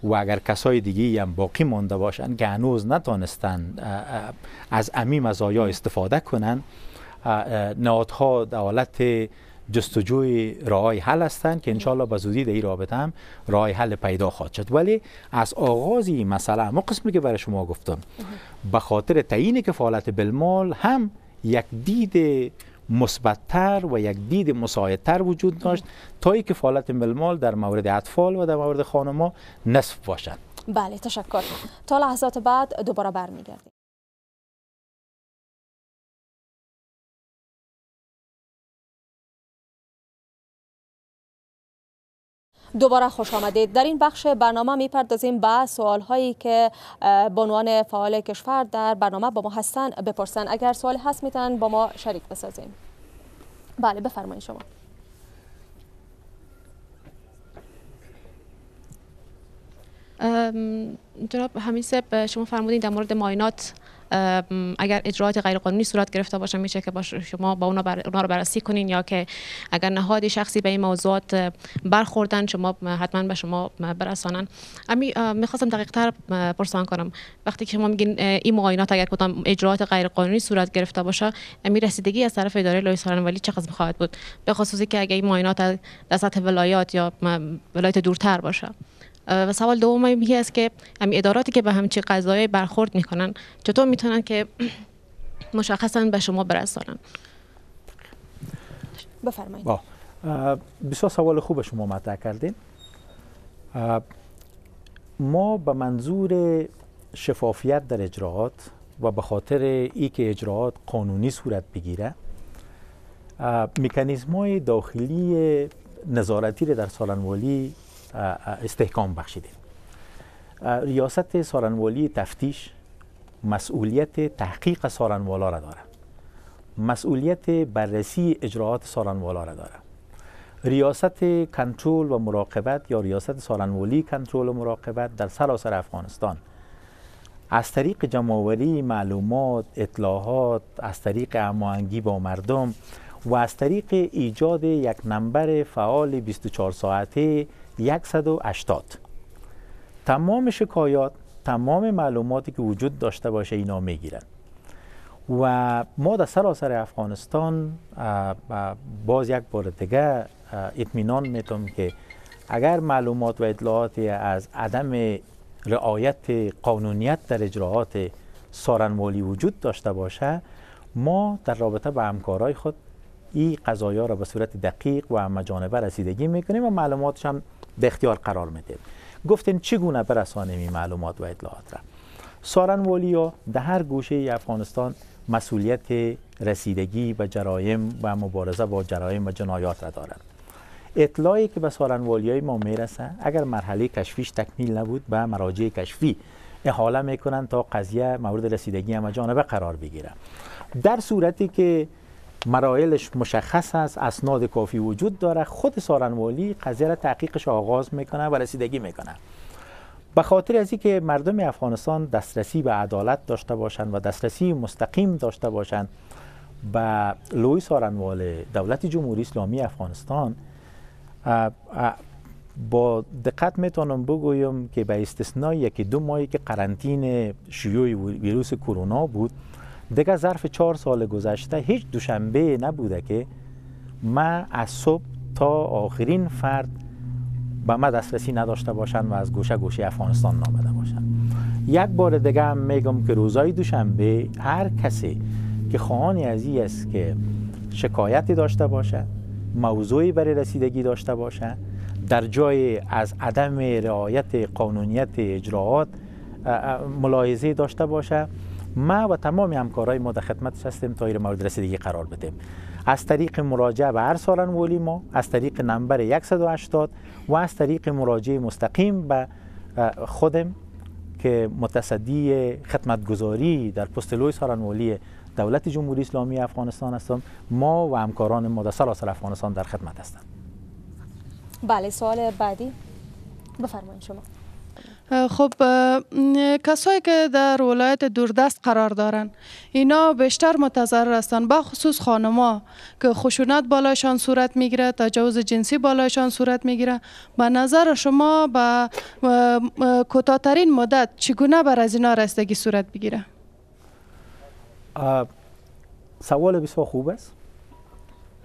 و اگر کسای دیگی هم باقی مانده باشند که هنوز نتانستند از امی مزایا استفاده کنند، نهادها در حالت جستجوی راه حل هستند که انشالله به زودی در این رابطه هم راه حل پیدا خواهد شد. ولی از آغاز این مسئله هم قسمی که برای شما گفتم به خاطر تعیین کفالت بالمال هم یک دید مثبت‌تر و یک دید مساعدتر وجود داشت تا اینکه کفالت بالمال در مورد اطفال و در مورد خانم‌ها نصف باشند. بله تشکر. تا لحظات بعد دوباره برمیگردیم. دوباره خوش آمدید. در این بخش برنامه میپردازیم به سوال هایی که بانوان فعال کشور در برنامه با ما هستن بپرسن. اگر سوال هست میتونن با ما شریک بسازیم. بله بفرمایید شما. جناب حمیدصاحب شما فرمودین در مورد معاینات اگر اجراعات غیرقانونی صورت گرفته باشه میشه که باش شما با اونا, بر... اونا رو بررسی کنین، یا که اگر نهاد شخصی به این موضوعات برخوردن شما حتما به شما برسانن. امی میخواستم دقیق تر پرسان کنم، وقتی که شما میگین این معاینات اگر کدام اجراعات غیرقانونی صورت گرفته باشه، امی رسیدگی از طرف اداره لوی سارنولی چقدر میخواهد بود، به خصوصی که اگر این معاینات در سطح ولایات یا ولایت دورتر باشه؟ و سوال دوم این است که همین اداراتی که به همچین قضایای برخورد میکنن چطور میتونن که مشخصا به شما برسانن؟ بفرمایید. بسیار سوال خوب شما مطرح کردین. ما به منظور شفافیت در اجراعات و به خاطر اینکه اجراعات قانونی صورت بگیره مکانیزم‌های داخلی نظارتی را در سالنوالی استحکام بخشیدیم. ریاست سارنوالی تفتیش مسئولیت تحقیق سارنوالا را داره، مسئولیت بررسی اجراعات سارنوالا را داره. ریاست کنترل و مراقبت یا ریاست سارنوالی کنترل و مراقبت در سراسر افغانستان از طریق جمع‌آوری معلومات، اطلاعات، از طریق هماهنگی با مردم و از طریق ایجاد یک نمبر فعال بیست و چهار ساعته صد و هشتاد تمام شکایات، تمام معلوماتی که وجود داشته باشه اینا میگیرن. و ما در سراسر افغانستان باز یک بار دیگه اطمینان میتم که اگر معلومات و اطلاعاتی از عدم رعایت قانونیت در اجراعات سارن مولی وجود داشته باشه، ما در رابطه با همکارای خود این قضایا را به صورت دقیق و همه‌جانبه رسیدگی میکنیم و معلوماتش هم به اختیار قرار میدیم. گفتین چگونه برسانیم این معلومات و اطلاعات را؟ سارن ولیا در هر گوشه افغانستان مسئولیت رسیدگی به جرایم و مبارزه با جرایم و جنایات را دارند. اطلاعی که به سارن والیای ما میرسه اگر مرحله کشفیش تکمیل نبود به مراجع کشفی احاله میکنن تا قضیه مورد رسیدگی همه‌جانبه قرار بگیره. در صورتی که مراحلش مشخص است، اسناد کافی وجود داره، خود سارن والی قضیه را تحقیقش آغاز میکنه و رسیدگی میکنه. به خاطر از اینکه مردم افغانستان دسترسی به عدالت داشته باشند و دسترسی مستقیم داشته باشند به لوی سارن والی دولت جمهوری اسلامی افغانستان، با دقت میتونم بگویم که به استثنای یکی دو ماهی که قرنطینه شیوع ویروس کرونا بود، دیگه ظرف چهار سال گذشته هیچ دوشنبه نبوده که من از صبح تا آخرین فرد به من دسترسی نداشته باشند و از گوشه گوشه افغانستان نامده باشند. یک بار دیگه هم میگم که روزای دوشنبه هر کسی که خواهان از این است که شکایتی داشته باشه، موضوعی برای رسیدگی داشته باشه، در جای از عدم رعایت قانونیت اجراعات ملاحظه داشته باشه، ما و تمام همکارای ما در خدمت هستیم تا این مورد رسیدگی قرار بدیم. از طریق مراجعه به هر سارن والی ما، از طریق نمبر صد و هشتاد و از طریق مراجعه مستقیم به خودم که متصدی خدمتگزاری در پست لوی سارن والی دولت جمهوری اسلامی افغانستان هستم، ما و همکاران ما در سراسر افغانستان در خدمت هستند. بله، سوال بعدی بفرمایید شما. خب کسایی که در ولایت دوردست قرار دارن اینا بیشتر متضرر هستند، با خصوص خانما که خشونت بالایشان صورت میگیره، تجاوز جنسی بالایشان صورت میگیره. به نظر شما به کوتاه‌ترین مدت چگونه بر از اینا رسیدگی صورت بگیره؟ سوال بسیار خوب است.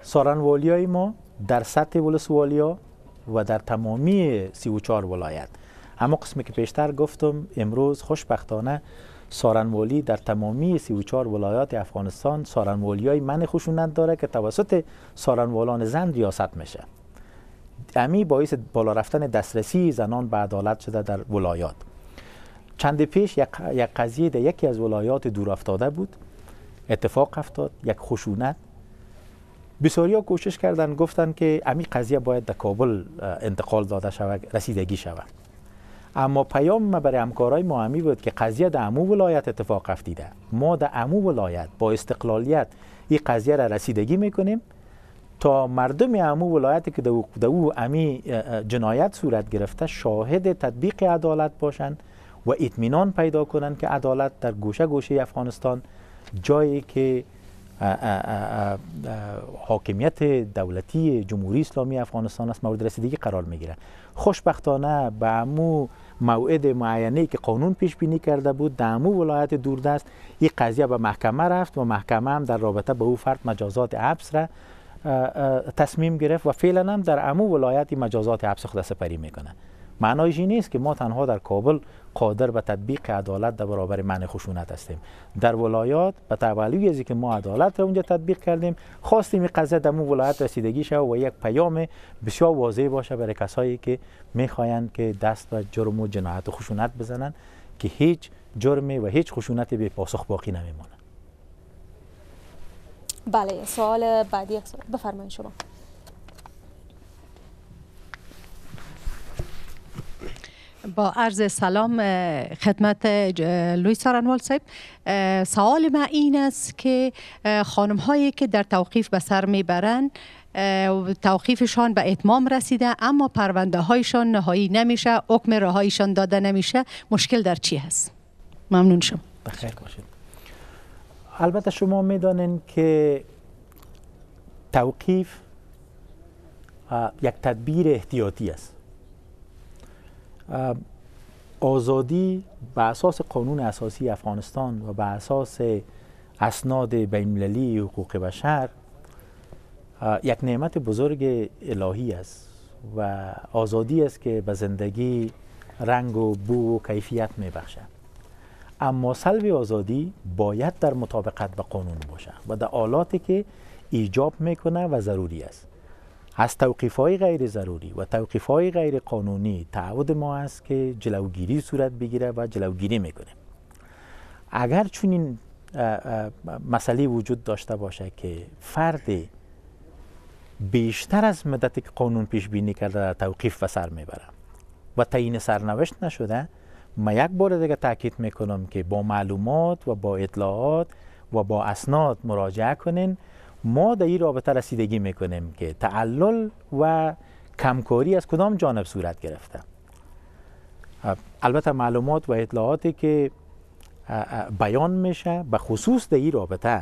سارن والیای ما در سطح ولسوالیا و در تمامی سی و چهار ولایت، اما قسمی که پیشتر گفتم، امروز خوشبختانه سارن والی در تمامی سی و چهار ولایات افغانستان سارن والیای من خشونت داره که توسط سارن والان زن ریاست میشه. امی باعث بالا رفتن دسترسی زنان به عدالت شده در ولایات. چند پیش یک قضیه در یکی از ولایات دور افتاده بود، اتفاق افتاد، یک خشونت. بسیاریا کوشش کردن، گفتن که امی قضیه باید در کابل انتقال داده شود، رسیدگی شود. اما پیام ما برای همکارای ما همی بود که قضیه در عمو ولایت اتفاق افتیده، ما در عمو ولایت با استقلالیت این قضیه را رسیدگی میکنیم تا مردم عمو ولایتی که در او امی جنایت صورت گرفته شاهد تطبیق عدالت باشند و اطمینان پیدا کنند که عدالت در گوشه گوشه افغانستان، جایی که حاکمیت دولتی جمهوری اسلامی افغانستان است، مورد رسیدگی قرار میگیره. خوشبختانه به امو موعد معینی که قانون پیش بینی کرده بود در امو ولایت دوردست این قضیه به محکمه رفت و محکمه هم در رابطه به او فرد مجازات حبس را تصمیم گرفت و فعلا هم در امو ولایت مجازات حبس خود سپری میکنه. معنایش این نیست که ما تنها در کابل قادر به تطبیق عدالت در برابر منع خشونت هستیم. در ولایات به تبعی از که ما عدالت را اونجا تطبیق کردیم، خواستیم این قضیه در اون ولایت رسیدگی شود و یک پیام بسیار واضح باشه برای کسایی که میخواهند که دست به جرم و جنایت و خشونت بزنن که هیچ جرمی و هیچ خشونتی به پاسخ باقی نمیمونه. بله، سوال بعدی بفرمایید شما. با عرض سلام خدمت لوی سارنوال صاحب، سوال من این است که خانم هایی که در توقیف به سر میبرند، توقیفشان به اتمام رسیده اما پرونده هایشان نهایی نمیشه، حکم رهاییشان داده نمیشه، مشکل در چی هست؟ ممنون شما. بخیر باشید. البته شما میدانین که توقیف یک تدبیر احتیاطی است. آزادی بر اساس قانون اساسی افغانستان و بر اساس اسناد بین‌المللی حقوق بشر یک نعمت بزرگ الهی است و آزادی است که به زندگی رنگ و بو و کیفیت میبخشد. اما سلب آزادی باید در مطابقت به قانون باشد و در آلاتی که ایجاب میکنه و ضروری است. از توقیف‌های غیر ضروری و توقیف‌های غیر قانونی تعهد ما است که جلوگیری صورت بگیره و جلوگیری میکنیم. اگر چنین مسئله وجود داشته باشه که فرد بیشتر از مدتی که قانون پیش بینی کرده توقیف و سر میبره و تعیین سرنوشت نشده، ما یک بار دیگه تاکید میکنم که با معلومات و با اطلاعات و با اسناد مراجعه کنین. ما در این رابطه رسیدگی میکنیم که تعلل و کمکاری از کدام جانب صورت گرفته. البته معلومات و اطلاعاتی که بیان میشه به خصوص در این رابطه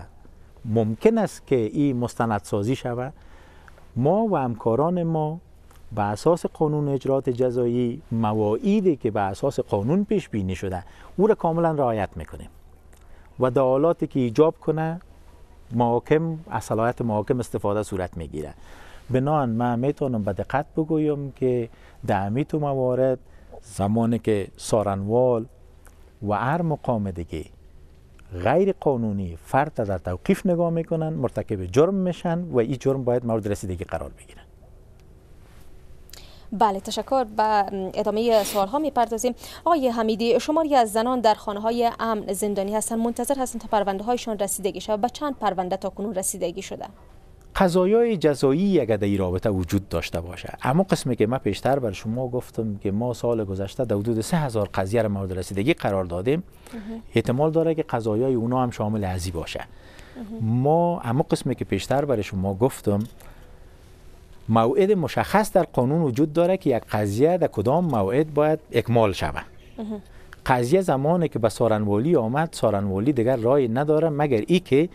ممکن است که این مستندسازی شود. ما و همکاران ما به اساس قانون اجرات جزایی مواعیدی که به اساس قانون پیش بینی شده او را کاملا رعایت میکنیم و دعالاتی که ایجاب کنه محاکم از صلاحیت محاکم استفاده صورت میگیره. بنان من میتونم به دقت بگویم که در امیت و موارد زمانی که سارنوال و هر مقام دیگه غیر قانونی فرد در توقیف نگاه میکنن مرتکب جرم میشن و این جرم باید مورد رسیدگی قرار بگیره. بله تشکر. با ادامه سوال ها میپردازیم. آقای حمیدی، شماری از زنان در خانه های امن زندانی هستند، منتظر هستند تا پرونده هایشان رسیدگی شود. به چند پرونده تا کنون رسیدگی شده؟ قضایای جزایی اگر در این رابطه وجود داشته باشه، اما قسمی که من پیشتر بر شما گفتم که ما سال گذشته در حدود سه هزار قضیه را مورد رسیدگی قرار دادیم، احتمال داره که قضایای اونا هم شامل ازی باشه. ما اما قسمی که پیشتر بر شما گفتم موعد مشخص در قانون وجود داره که یک قضیه در کدام موعد باید اکمال شود. قضیه زمانی که به سارنوالی آمد، سارنوالی دیگر رای نداره مگر ای که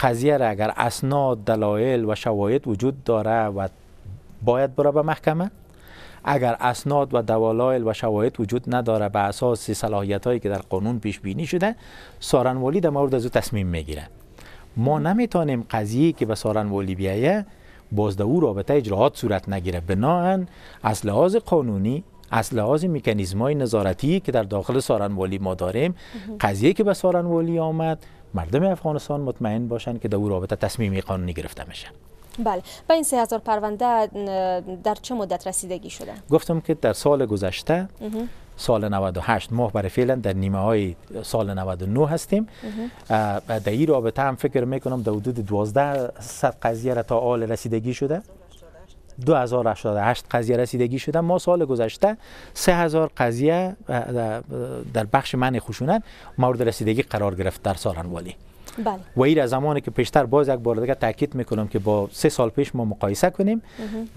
قضیه را اگر اسناد، دلایل و شواهد وجود داره و باید بره به محکمه. اگر اسناد و دلایل و شواهد وجود نداره به اساس صلاحیت هایی که در قانون پیش بینی شده، سارنوالی در مورد از او تصمیم میگیره. ما نمیتونیم قضیه که به سارنوالی بیایه باز در او رابطه اجراعات صورت نگیره. بناهن از لحاظ قانونی، از لحاظ مکانیزم‌های نظارتی که در داخل سارنوالی ما داریم، قضیه که به سارنوالی آمد مردم افغانستان مطمئن باشند که در او رابطه تصمیمی قانونی گرفته میشه. بله. با این سه هزار پرونده در چه مدت رسیدگی شده؟ گفتم که در سال گذشته سال نود و هشت ما برای فعلا در نیمه های سال نود و نه هستیم. در این رابطه هم فکر میکنم در حدود دوازده صد قضیه را تا حال رسیدگی شده. دو هزار و هشتاد و هشت قضیه رسیدگی شده. ما سال گذشته سه هزار قضیه در بخش منع خشونت مورد رسیدگی قرار گرفت در سارنوالی. بله. و این از زمانی که پیشتر باز یک بار دیگه تاکید میکنم که با سه سال پیش ما مقایسه کنیم،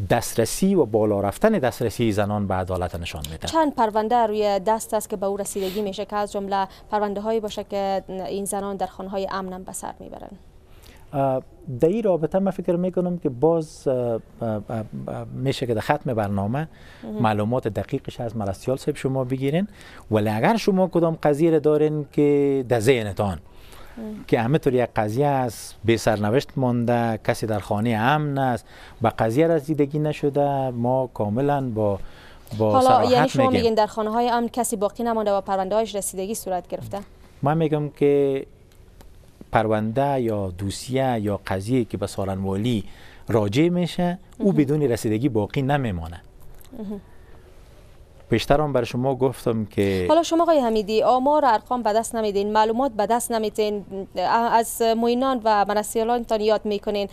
دسترسی و بالا رفتن دسترسی زنان به عدالت نشان میده. چند پرونده روی دست است که به او رسیدگی میشه که از جمله پرونده هایی باشه که این زنان در خانه های امن به سر میبرن؟ در این رابطه من فکر میکنم که باز میشه که در ختم برنامه معلومات دقیقش از مرستیال صاحب شما بگیرین. ولی اگر شما کدام قضیه دارین که در ذهنتان که همه طور یک قضیه است به سرنوشت مانده، کسی در خانه امن است، به قضیه رسیدگی نشده، ما کاملا با با حالا صراحت یعنی شما میگین در خانه های امن کسی باقی نمانده و پرونده هایش رسیدگی صورت گرفته؟ من میگم که پرونده یا دوسیه یا قضیه که به سارنوالی راجع میشه او بدون رسیدگی باقی نمیمانه. بیشتر هم بر شما گفتم که حالا شما آقای حمیدی آمار ارقام به دست نمیدین، معلومات به دست نمیدین، از موینان و مرستیالانتان یاد میکنین،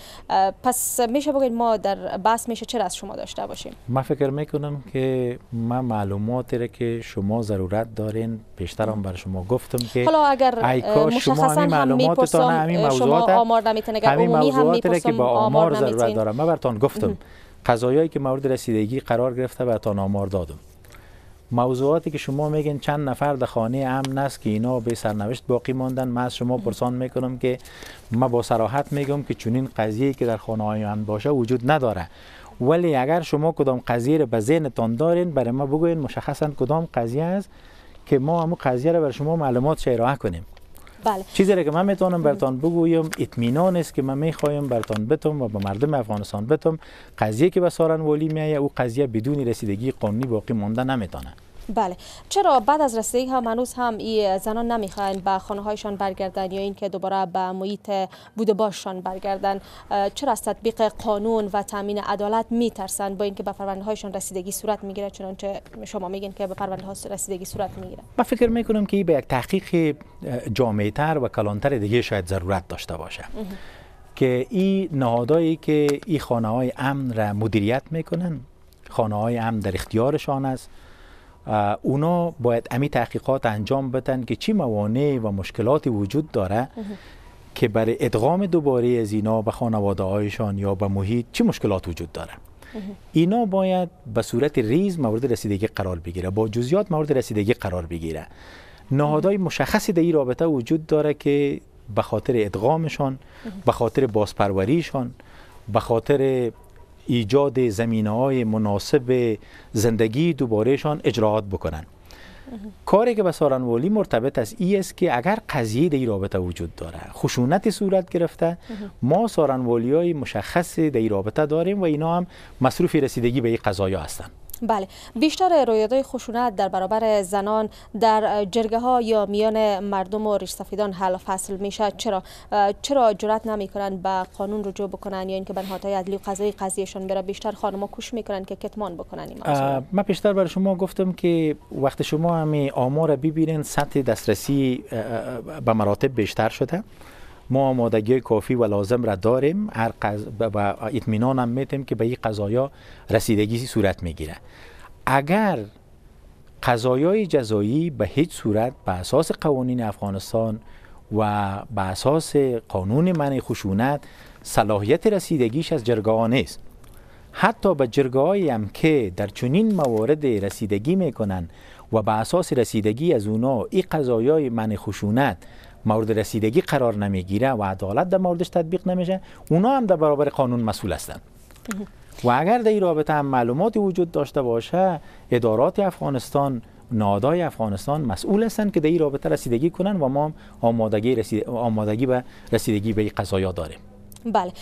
پس میشه بگین ما در بحث میشه چرا از شما داشته باشیم؟ من فکر میکنم که من معلوماتی را که شما ضرورت دارین بیشتر هم بر شما گفتم که حالا اگر مشخصا هم میپرسم شما آمار نمیتین، اگر عمومی هم میپرسم با آمار ضرورت دارم. من براتون گفتم قضایایی که مورد رسیدگی قرار گرفته براتون آمار دادم. موضوعاتی که شما میگین چند نفر در خانه امن است که اینا به سرنوشت باقی ماندن، من از شما پرسان میکنم که من با صراحت میگم که چنین قضیه‌ای که در خانه های امن باشه وجود نداره. ولی اگر شما کدام قضیه را به ذهنتان دارین برای ما بگوین مشخصا کدام قضیه است که ما همون قضیه را بر شما معلومات ارائه کنیم. بله. چیزی را که من میتونم برتان بگویم اطمینان است که من میخوایم برتان بتم و با مردم افغانستان بتم. قضیه که به سارن والی میایه او قضیه بدون رسیدگی قانونی باقی مانده نمیتونه. بله. چرا بعد از رسیدگی هم هنوز هم این زنان نمیخواین به خانه هایشان برگردن یا اینکه دوباره به محیط بوده باششان برگردن؟ چرا از تطبیق قانون و تامین عدالت میترسن با اینکه به پرونده هایشان رسیدگی صورت میگیره چنانچه شما میگین که به پرونده ها رسیدگی صورت میگیره؟ من فکر میکنم که این به یک تحقیق جامع تر و کلانتر دیگه شاید ضرورت داشته باشه که این نهادایی که این خانه های امن را مدیریت میکنن، خانه های امن در اختیارشان است، اونا باید امی تحقیقات انجام بدن که چی موانع و مشکلاتی وجود داره که برای ادغام دوباره از اینا به خانواده هایشان یا به محیط چی مشکلات وجود داره. اینا باید به صورت ریز مورد رسیدگی قرار بگیره، با جزئیات مورد رسیدگی قرار بگیره. نهادهای مشخصی در این رابطه وجود داره که به خاطر ادغامشان، به خاطر بازپروریشان، به خاطر ایجاد زمینه‌های مناسب زندگی دوبارهشان اجراعات بکنن. کاری که به سارنوالی مرتبط است ای است که اگر قضیه در رابطه وجود داره، خشونت صورت گرفته، ما سارنوالی‌های مشخص در رابطه داریم و اینا هم مصروف رسیدگی به این قضایا هستند. بله. بیشتر رویدادهای خشونت در برابر زنان در جرگه ها یا میان مردم و ریش سفیدان حل و فصل میشه. چرا چرا جرئت نمیکنند به قانون رجوع بکنن یا اینکه به نهادهای عدلی و قضایی قضیهشون بره؟ بیشتر خانم‌ها کوشش میکنن که کتمان بکنن. من بیشتر برای شما گفتم که وقتی شما همه آمار ببینید سطح دسترسی به مراتب بیشتر شده. ما آمادگی کافی و لازم را داریم، هر قض... و اطمینان هم میتیم که به این قضایا رسیدگی صورت میگیره. اگر قضایای جزایی به هیچ صورت به اساس قوانین افغانستان و به اساس قانون منع خشونت صلاحیت رسیدگیش از جرگه‌ها نیست، حتی به جرگه‌هایی هم که در چنین موارد رسیدگی میکنن و به اساس رسیدگی از اونا این قضایای منع خشونت مورد رسیدگی قرار نمیگیره و عدالت در موردش تطبیق نمیشه، اونا هم در برابر قانون مسئول هستند. و اگر در این رابطه هم معلوماتی وجود داشته باشه، ادارات افغانستان، نهادهای افغانستان مسئول هستند که در این رابطه رسیدگی کنن و ما هم آمادگی رسید... آمادگی به رسیدگی به این قضایا داریم. بله.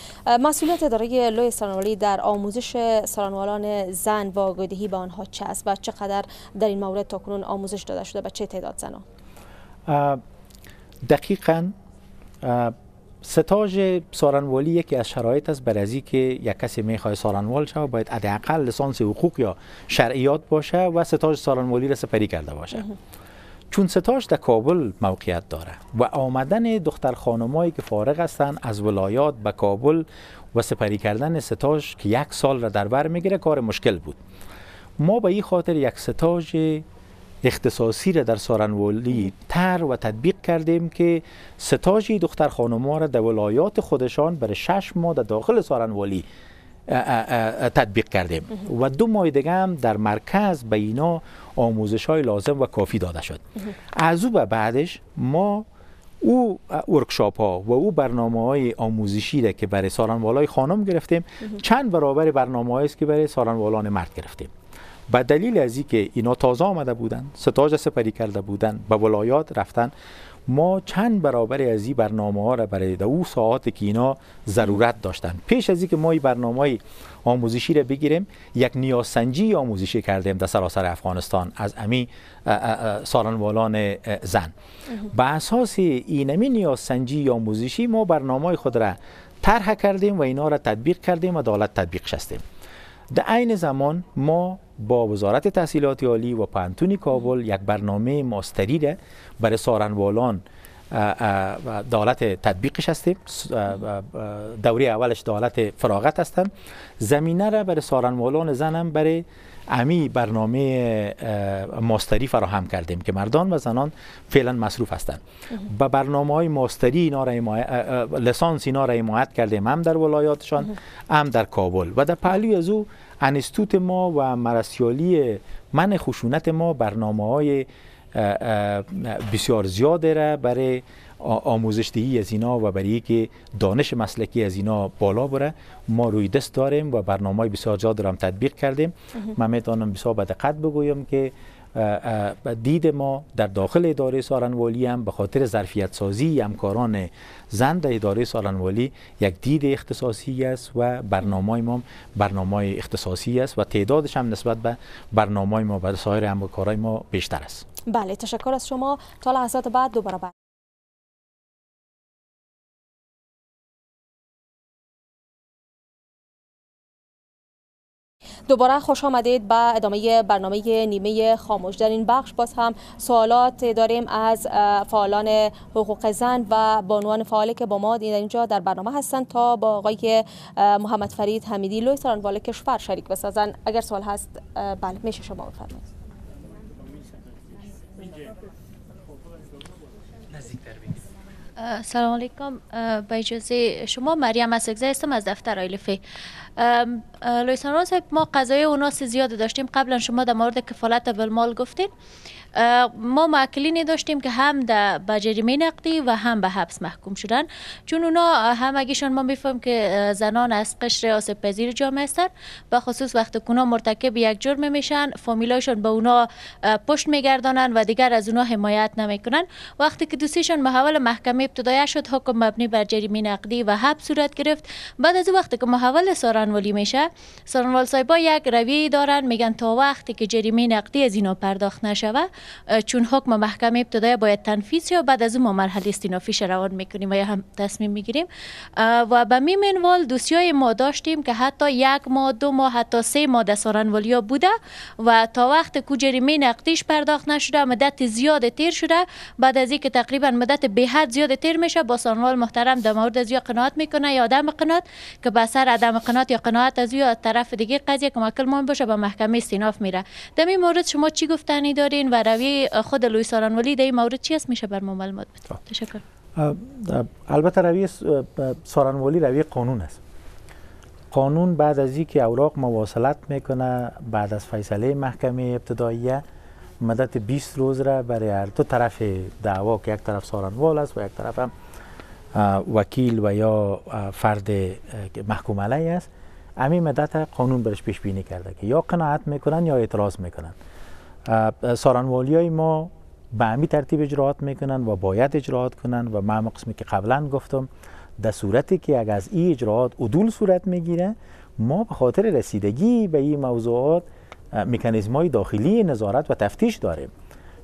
مسئولیت اداره لوی سارنوالی در آموزش سارنوالان زن و آگاهی به آنها چه است و چقدر در این مورد تاکنون آموزش داده شده به چه تعداد زنان؟ دقیقاً ستاج سارنوالی یکی از شرایط است برای ازی که یک کسی میخواد سارنوال شود باید حداقل لیسانس حقوق یا شرعیات باشه و ستاج سارنوالی را سپری کرده باشه. چون ستاج در کابل موقعیت داره و آمدن دختر خانمایی که فارغ هستند از ولایات به کابل و سپری کردن ستاج که یک سال را در بر میگیره کار مشکل بود. ما به این خاطر یک ستاج اختصاصی را در سارنوالی تر و تطبیق کردیم که ستاج دختر خانم‌ها را در ولایات خودشان برای شش ماه در داخل سارنوالی تطبیق کردیم و دو ماه دیگه هم در مرکز به اینا آموزش های لازم و کافی داده شد. از او به بعدش ما او ورکشاپ ها و او برنامه های آموزشی را که برای سارنوالای خانم گرفتیم چند برابر برنامه هایی است که برای سارنوالان مرد گرفتیم. به دلیل از اینکه اینا تازه آمده بودن، ستاج سپری کرده بودن، به ولایات رفتن، ما چند برابر از این برنامه ها را برای دو ساعت که اینا ضرورت داشتن. پیش از اینکه ما این برنامه آموزشی را بگیریم، یک نیازسنجی آموزشی کردیم در سراسر افغانستان از امی سارنوالان زن. به اساس اینمی نیازسنجی آموزشی ما برنامه خود را طرح کردیم و اینا را تطبیق کردیم و دولت تطبیق شستیم. در عین زمان ما با وزارت تحصیلات عالی و پانتون کابل یک برنامه ماستری را برای سارنوالان دولت تطبیقش هستیم. دوره اولش دولت فراغت هستم. زمینه را برای سارنوالان زنم برای امی برنامه ماستری فراهم کردیم که مردان و زنان فعلا مصروف هستند. با برنامه های ماستری اینا را ایما... لسانس اینا را حمایت کردیم، هم در ولایاتشان هم در کابل. و در پهلوی از او انستیتوت ما و مرسیالی منع خشونت ما برنامه های بسیار زیاده را برای آموزش دهی از اینا و برای که دانش مسلکی از اینا بالا بره ما روی دست داریم و برنامه بسیار زیاد را هم تطبیق کردیم. من میتونم بسیار به دقت بگویم که دید ما در داخل اداره سالنوالی هم به خاطر ظرفیت سازی همکاران زن در اداره سالنوالی یک دید اختصاصی است و برنامه ما برنامه اختصاصی است و تعدادش هم نسبت به برنامه ما و سایر همکارای ما بیشتر است. بله تشکر از شما. تا لحظات بعد دوباره بعد. دوباره خوش آمدید به ادامه برنامه نیمه خاموش. در این بخش باز هم سوالات داریم از فعالان حقوق زن و بانوان فعالی که با ما در اینجا در برنامه هستند تا با آقای محمد فرید حمیدی لوی سالنوال کشور شریک بسازند. اگر سوال هست بله میشه شما بفرمایید. سلام علیکم. به اجازه شما مریم مسکزه هستم از دفتر آیلفه. لویسانوان صاحب ما قضایه اوناس زیاد داشتیم. قبلا شما در مورد کفالت بالمال گفتین. ما معکلینی داشتیم که هم به جریمه نقدی و هم به حبس محکوم شدن، چون اونا همگیشان ما میفهمیم که زنان از قشر آسیب پذیر جامعه هستن، به خصوص وقتی اونا مرتکب یک جرم میشن فامیلاشون به اونا پشت میگردانن و دیگر از اونا حمایت نمیکنن. وقتی که دوستیشان محول محکمه ابتدایه شد، حکم مبنی بر جریمه نقدی و حبس صورت گرفت. بعد از وقتی که محول سارنوالی میشه، سارنوال صاحبا یک رویه دارن، میگن تا وقتی که جریمه نقدی از اینا پرداخت نشوه، چون حکم محکمه ابتدایی باید تنفیذ یا بعد از اون ما مرحله استینافیش روان میکنیم و یا هم تصمیم میگیریم. و به می منوال دوسیای ما داشتیم که حتی یک ماه، دو ماه، حتی سه ماه در سارنوالیا بوده و تا وقت کو جریمه نقدیش پرداخت نشده مدت زیاد تیر شده. بعد از اینکه تقریبا مدت به حد زیاد تیر میشه، با سارنوال محترم در مورد از یا قناعت میکنه یا عدم قناعت، که به سر عدم قناعت یا قناعت از یا طرف دیگه قضیه کمکل ما باشه به محکمه استیناف میره. در این مورد شما چی گفتنی دارین و روی خود لوی سارنوالی در این مورد چی است؟ میشه بر ما معلومات بدید؟ تشکر. البته روی سارنوالی روی قانون است. قانون بعد از اینکه اوراق مواصلت میکنه، بعد از فیصله محکمه ابتداییه مدت بیست روز را برای هر دو طرف دعوا که یک طرف سارنوال است و یک طرف هم وکیل و یا فرد محکوم علیه است، همین مدت قانون برش پیش بینی کرده که یا قناعت میکنن یا اعتراض میکنن. سارنوالی های ما به همین ترتیب اجراعات میکنن و باید اجراعات کنن و من قسمی که قبلا گفتم در صورتی که اگر از این اجراعات عدول صورت میگیره، ما به خاطر رسیدگی به این موضوعات مکانیزم‌های داخلی نظارت و تفتیش داریم.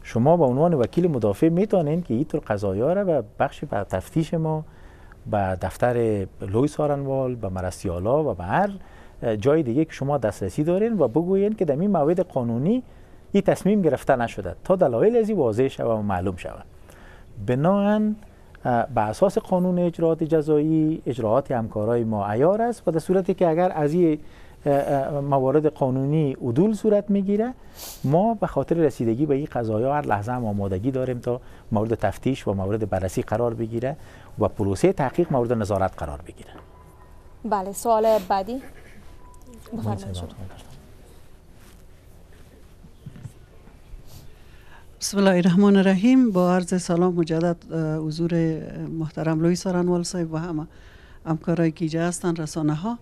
شما به عنوان وکیل مدافع میتونین که اینطور قضایا را به بخش به تفتیش ما به دفتر لوی سارنوال، به مرسیالا و به هر جای دیگه که شما دسترسی دارین و بگوین که در این موارد قانونی این تصمیم گرفته نشده تا دلایل از این واضح شود و معلوم شود. بناهن به اساس قانون اجراعات جزایی اجراعات همکارای ما عیار است و در صورتی که اگر از این موارد قانونی عدول صورت میگیره، ما به خاطر رسیدگی به این قضایا هر لحظه هم آمادگی داریم تا مورد تفتیش و مورد بررسی قرار بگیره و پروسه تحقیق مورد نظارت قرار بگیره. بله سوال بعدی بفرمایید. بسم الله الرحمن الرحیم. با عرض سلام مجدد حضور محترم لوی سارنوال صاحب و همه همکارایی که اینجا هستند، رسانه ها.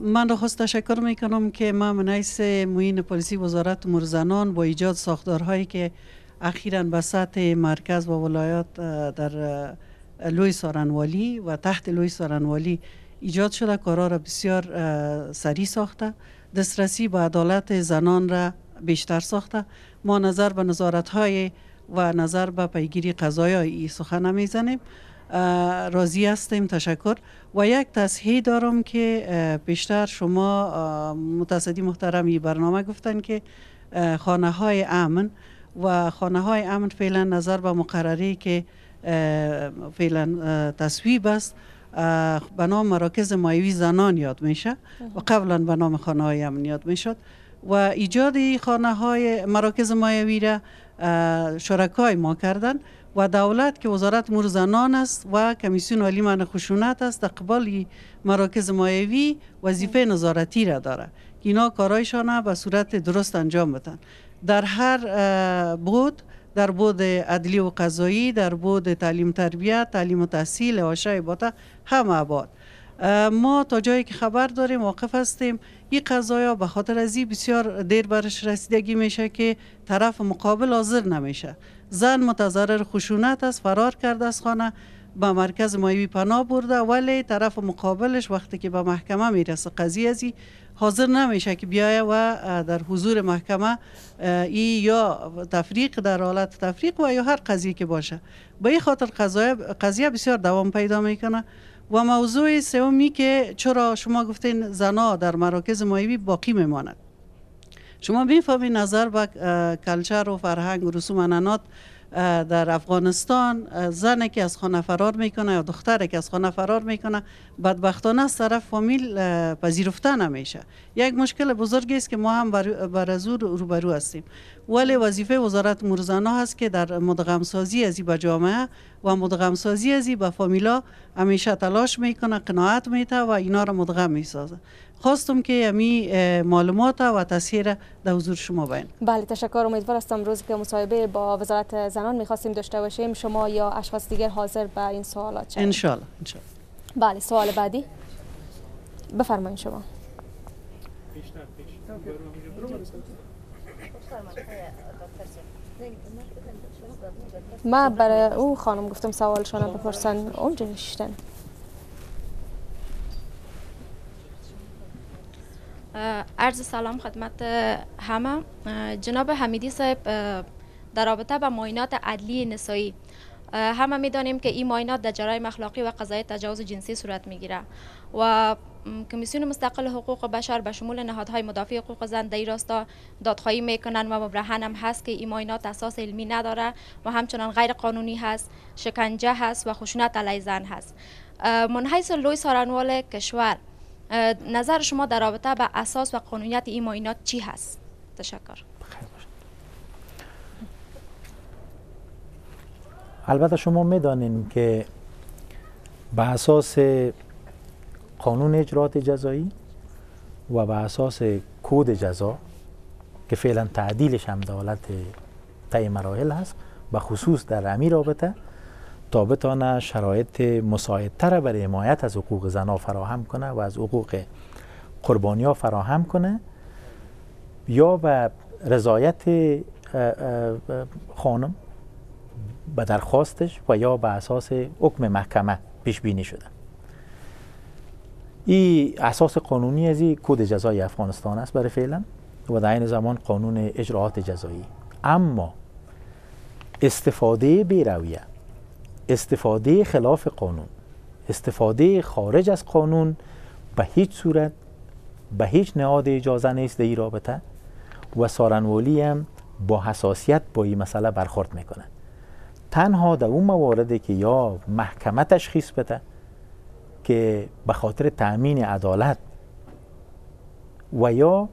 من نخست تشکر میکنم که من منعیس معین پلیسی وزارت امور زنان با ایجاد ساختارهایی که اخیراً به سطح مرکز و ولایات در لوی سارنوالی و تحت لوی سارنوالی ایجاد شده کارا را بسیار سریع ساخته، دسترسی به عدالت زنان را بیشتر ساخته. ما نظر به نظارت های و نظر به پیگیری قضایایی سخن نمیزنیم. راضی هستیم، تشکر. و یک تصحیح دارم که بیشتر شما متصدی محترمی برنامه گفتن که خانه های امن و خانه های امن فعلا نظر به مقرری که فعلا تصویب است به نام مراکز مایوی زنان یاد میشه و قبلا به نام خانه های امن یاد میشد و ایجاد خانه های مراکز مایوی را شرکای ما کردن و دولت که وزارت امور زنان است و کمیسیون عالی منع خشونت است در قبال مراکز مایوی وظیفه نظارتی را داره که اینا کارایشان به صورت درست انجام بدن، در هر بود، در بود عدلی و قضایی، در بود تعلیم تربیت، تعلیم و تحصیل و شایباته همه بود. ما تا جایی که خبر داریم واقف هستیم. این قضایا به خاطر ازی بسیار دیر برش رسیدگی میشه که طرف مقابل حاضر نمیشه. زن متضرر خشونت است، فرار کرده از خانه به مرکز مایوی پناه برده، ولی طرف مقابلش وقتی که به محکمه میرسه قضیه ازی حاضر نمیشه که بیایه و در حضور محکمه ای یا تفریق در حالت تفریق و یا هر قضیه که باشه. به این خاطر قضیه قضیه بسیار دوام پیدا میکنه. و موضوع سومی که چرا شما گفتین زنا در مراکز مایوی باقی میماند، شما میفهمید نظر به کلچر و فرهنگ و رسوم عنعنات در افغانستان زنی که از خانه فرار میکنه یا دختری که از خانه فرار میکنه بدبختانه از طرف فامیل پذیرفته نمیشه. یک مشکل بزرگی است که ما هم بر از او روبرو هستیم، ولی وظیفه وزارت امور زنان هست که در مدغمسازی از به جامعه و مدغمسازی از به فامیلا همیشه تلاش میکنه، قناعت میده و اینا را مدغم میسازه. خواستم که همین معلومات و تصحیح در حضور شما بیان. بله تشکر. امیدوار هستم روزی که مصاحبه با وزارت زنان می‌خواستیم داشته باشیم شما یا اشخاص دیگر حاضر به این سوالات شدید. ان شاء الله ان شاء الله. بله سوال بعدی بفرمایید شما. بیشتر پیش. ما برای او خانم گفتم سوالشون رو بپرسن اونجا نشستن. عرض سلام خدمت همه. جناب حمیدی صاحب در رابطه با معاینات عدلی نسایی، همه می دانیم که این معاینات در جرایم اخلاقی و قضای تجاوز جنسی صورت می گیره و کمیسیون مستقل حقوق بشر به شمول نهادهای مدافع حقوق زن در این راستا دادخواهی میکنن و مبرهن هم هست که این معاینات اساس علمی نداره و همچنان غیر قانونی هست، شکنجه هست و خشونت علیه زن هست. منحیث لوی سارنوال کشور، نظر شما در رابطه با اساس و قانونیت این معاینات چی هست؟ تشکر. البته شما میدانین که به اساس قانون اجرات جزایی و به اساس کود جزا که فعلا تعدیلش هم در حالت طی مراحل هست، به خصوص در همین رابطه تا بتانه شرایط مساعدتر برای حمایت از حقوق زنان فراهم کنه و از حقوق قربانی ها فراهم کنه، یا به رضایت خانم به درخواستش و یا به اساس حکم محکمه پیش بینی شده. این اساس قانونی از این کد جزای افغانستان است برای فعلا و در عین زمان قانون اجرات جزایی. اما استفاده بی رویه، استفاده خلاف قانون، استفاده خارج از قانون به هیچ صورت به هیچ نهاد اجازه نیست در این رابطه و سارنوالی هم با حساسیت با این مسئله برخورد میکنه. تنها در اون مواردی که یا محکمه تشخیص بده که به خاطر تأمین عدالت و یا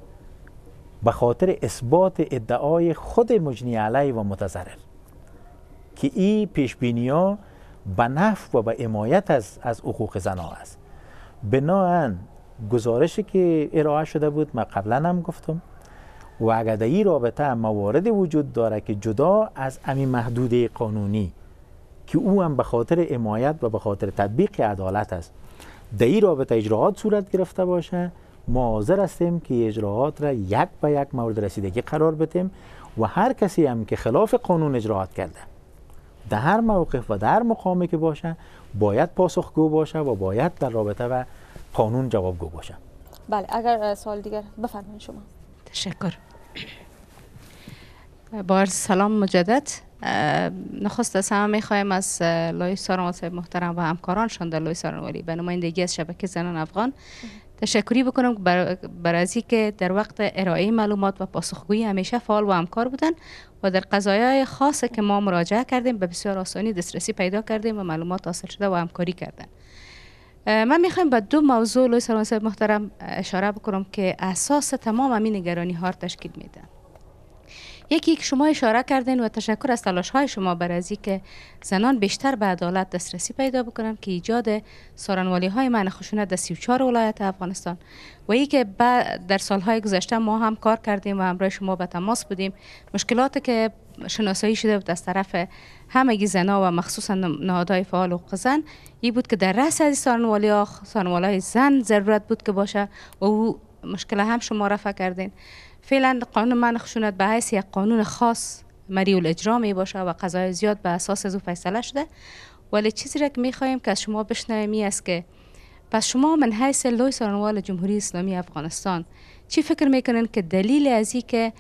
به خاطر اثبات ادعای خود مجنی علیه و متضرر که این پیشبینی ها به نفع و به حمایت از, از حقوق زنان است. بناهن گزارشی که ارائه شده بود من قبلا هم گفتم و اگر در این رابطه موارد وجود داره که جدا از همین محدوده قانونی که او هم به خاطر حمایت و به خاطر تطبیق عدالت است در این رابطه اجراعات صورت گرفته باشه، ما حاضر هستیم که اجراعات را یک به یک مورد رسیدگی قرار بدیم و هر کسی هم که خلاف قانون اجراعات کرده در هر موقف و در هر مقامی که باشه باید پاسخگو باشه و باید در رابطه و قانون جوابگو باشه. بله اگر سوال دیگر بفرمایید شما. تشکر. با عرض سلام مجدد. نخست از همه میخوایم از لوی سارنوال صاحب محترم و همکارانشان در لوی سارنوالی به نمایندگی از شبکه زنان افغان تشکری بکنم بر از اینکه در وقت ارائه معلومات و پاسخگویی همیشه فعال و همکار بودن و در قضایای خاصی که ما مراجعه کردیم به بسیار آسانی دسترسی پیدا کردیم و معلومات حاصل شده و همکاری کردن. من میخوایم به دو موضوع لوی سارنوال صاحب محترم اشاره بکنم که اساس تمام همین نگرانی ها تشکیل میدن. یکی که شما اشاره کردین و تشکر از تلاش های شما بر از اینکه زنان بیشتر به عدالت دسترسی پیدا بکنن که ایجاد سارنوالی های معنی خشونت در سی و چهار ولایت افغانستان و یکی که در سالهای گذشته ما هم کار کردیم و همراه شما به تماس بودیم، مشکلاتی که شناسایی شده بود از طرف همگی زنا و مخصوصا نهادهای فعال حقوق زن این بود که در رأس از سانوالیا سانوالای زن ضرورت بود که باشه و او مشکل هم شما رفع کردین. فعلا قانون منع خشونت به حیث یک قانون خاص مریع الاجرا می باشه و قضاهای زیاد به اساس از او فیصله شده، ولی چیزی را که می خواهیم که از شما بشنویم این است که پس شما من حیث لوی سرانوال جمهوری اسلامی افغانستان چی فکر میکنن که دلیل از این که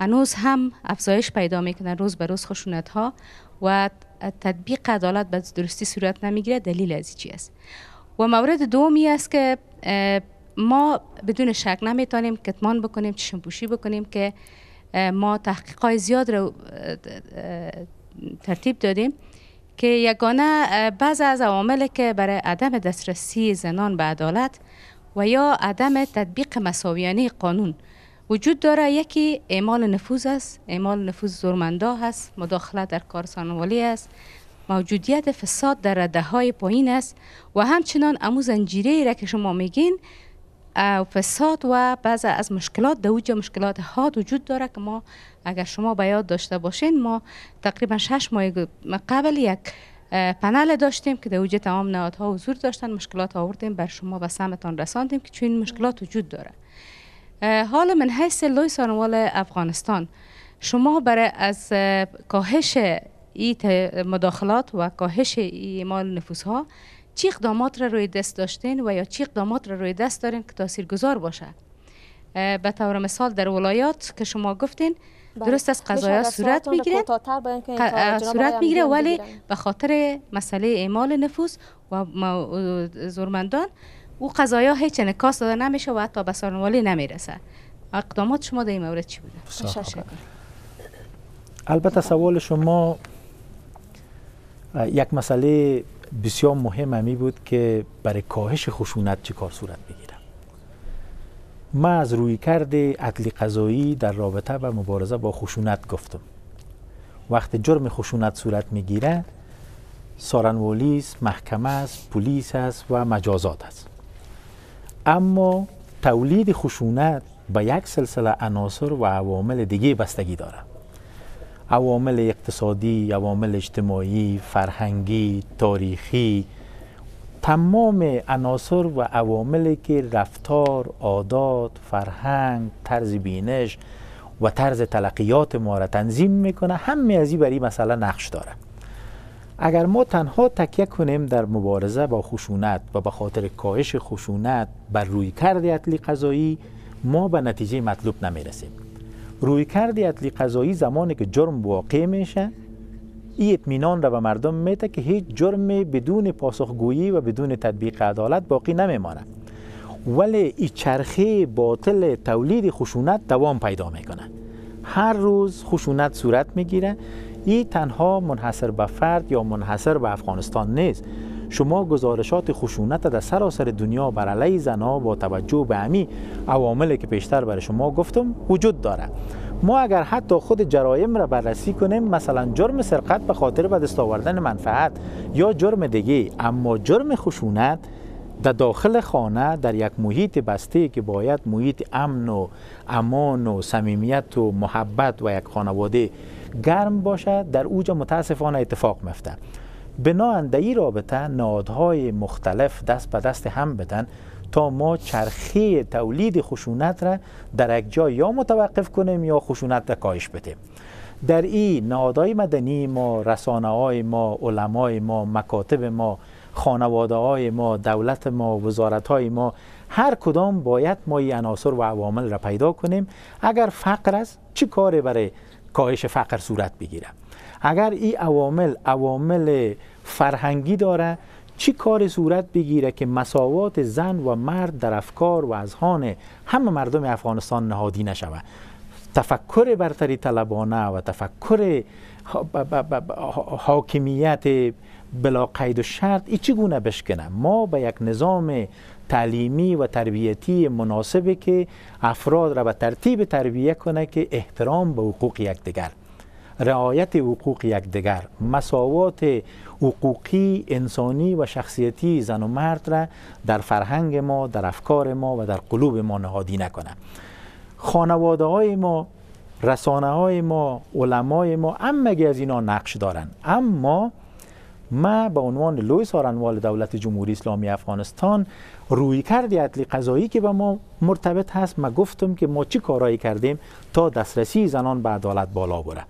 هنوز هم افزایش پیدا میکنن روز به روز خشونت ها و تطبیق عدالت به درستی صورت نمیگیره، دلیل از این چی است؟ و مورد دومی است که ما بدون شک نمیتونیم کتمان بکنیم، چشم پوشی بکنیم که ما تحقیقات زیاد رو ترتیب دادیم که یگانه بعض از عوامل که برای عدم دسترسی زنان به عدالت و یا عدم تطبیق مساویانه قانون وجود داره. یکی اعمال نفوذ است، اعمال نفوذ زورمندا هست، مداخله در کار سانوالی است، موجودیت فساد در رده‌های پایین است و همچنان امو زنجیره‌ای را که شما میگین فساد و بعض از مشکلات دوجه مشکلات حاد وجود داره که ما اگر شما به یاد داشته باشین ما تقریبا شش ماه قبل یک پنل داشتیم که دوجه تمام نهادها حضور داشتن، مشکلات آوردیم بر شما و سمتان رساندیم که چون این مشکلات وجود داره. حالا من حیث لوی سانوال افغانستان شما برای از کاهش این مداخلات و کاهش این مال نفوسها چی اقدامات را روی دست داشتین و یا چی اقدامات را روی دست دارین که تاثیرگذار باشه؟ به طور مثال در ولایات که شما گفتین درست از قضایا صورت میگیره صورت میگیره ولی به خاطر مسئله اعمال نفوذ و زورمندان او قضایا هیچ انعکاس داده نمیشه و حتی به سرانوالی نمیرسه. اقدامات شما در این مورد چی بوده؟ البته سوال شما یک مسئله بسیار مهم همی بود که برای کاهش خشونت چه کار صورت بگیرم. ما از روی کرده عدل قضایی در رابطه و مبارزه با خشونت گفتم. وقت جرم خشونت صورت میگیره سارنوالی است، محکمه است، پلیس است و مجازات است. اما تولید خشونت به یک سلسله عناصر و عوامل دیگه بستگی داره. عوامل اقتصادی، عوامل اجتماعی، فرهنگی، تاریخی، تمام عناصر و عواملی که رفتار، عادات، فرهنگ، طرز بینش و طرز تلقیات ما را تنظیم میکنه، همه از این برای مسئله نقش داره. اگر ما تنها تکیه کنیم در مبارزه با خشونت و به خاطر کاهش خشونت بر رویکرد عدلی قضایی، ما به نتیجه مطلوب نمیرسیم. رویکرد عدلی قضایی زمانی که جرم واقع میشه این اطمینان را به مردم میده که هیچ جرم بدون پاسخگویی و بدون تطبیق عدالت باقی نمیمانه، ولی این چرخه باطل تولید خشونت دوام پیدا میکنه. هر روز خشونت صورت میگیره. این تنها منحصر به فرد یا منحصر به افغانستان نیست. شما گزارشات خشونت در سراسر دنیا بر علیه زنها با توجه به همین عواملی که پیشتر برای شما گفتم وجود داره. ما اگر حتی خود جرایم را بررسی کنیم، مثلا جرم سرقت به خاطر به دست آوردن منفعت یا جرم دیگه، اما جرم خشونت در داخل خانه در یک محیط بسته که باید محیط امن و امان و صمیمیت و محبت و یک خانواده گرم باشد در اوج متاسفانه اتفاق میفته. بنابراین در این رابطه نهادهای مختلف دست به دست هم بدن تا ما چرخه تولید خشونت را در یک جای یا متوقف کنیم یا خشونت را کاهش بدیم. در این نهادهای مدنی ما، رسانه‌های ما، علمای ما، مکاتب ما، خانواده‌های ما، دولت ما، وزارت‌های ما، هر کدام باید ما این عناصر و عوامل را پیدا کنیم. اگر فقر است چه کاری برای کاهش فقر صورت بگیره؟ اگر این عوامل عوامل فرهنگی داره چی کار صورت بگیره که مساوات زن و مرد در افکار و اذهان همه مردم افغانستان نهادی نشود؟ تفکر برتری طلبانه و تفکر حاکمیت بلا قید و شرط این چگونه بشکنه؟ ما به یک نظام تعلیمی و تربیتی مناسبه که افراد را به ترتیب تربیت کنه که احترام به حقوق یکدیگر، رعایت حقوق یکدیگر، مساوات حقوقی، انسانی و شخصیتی زن و مرد را در فرهنگ ما، در افکار ما و در قلوب ما نهادی نکنه. خانواده های ما، رسانه های ما، علمای ما، همگی از اینا نقش دارن. اما ما به عنوان لوی سارنوال دولت جمهوری اسلامی افغانستان روی کردی عدلی قضایی که به ما مرتبط هست، ما گفتم که ما چی کارایی کردیم تا دسترسی زنان به عدالت بالا بره،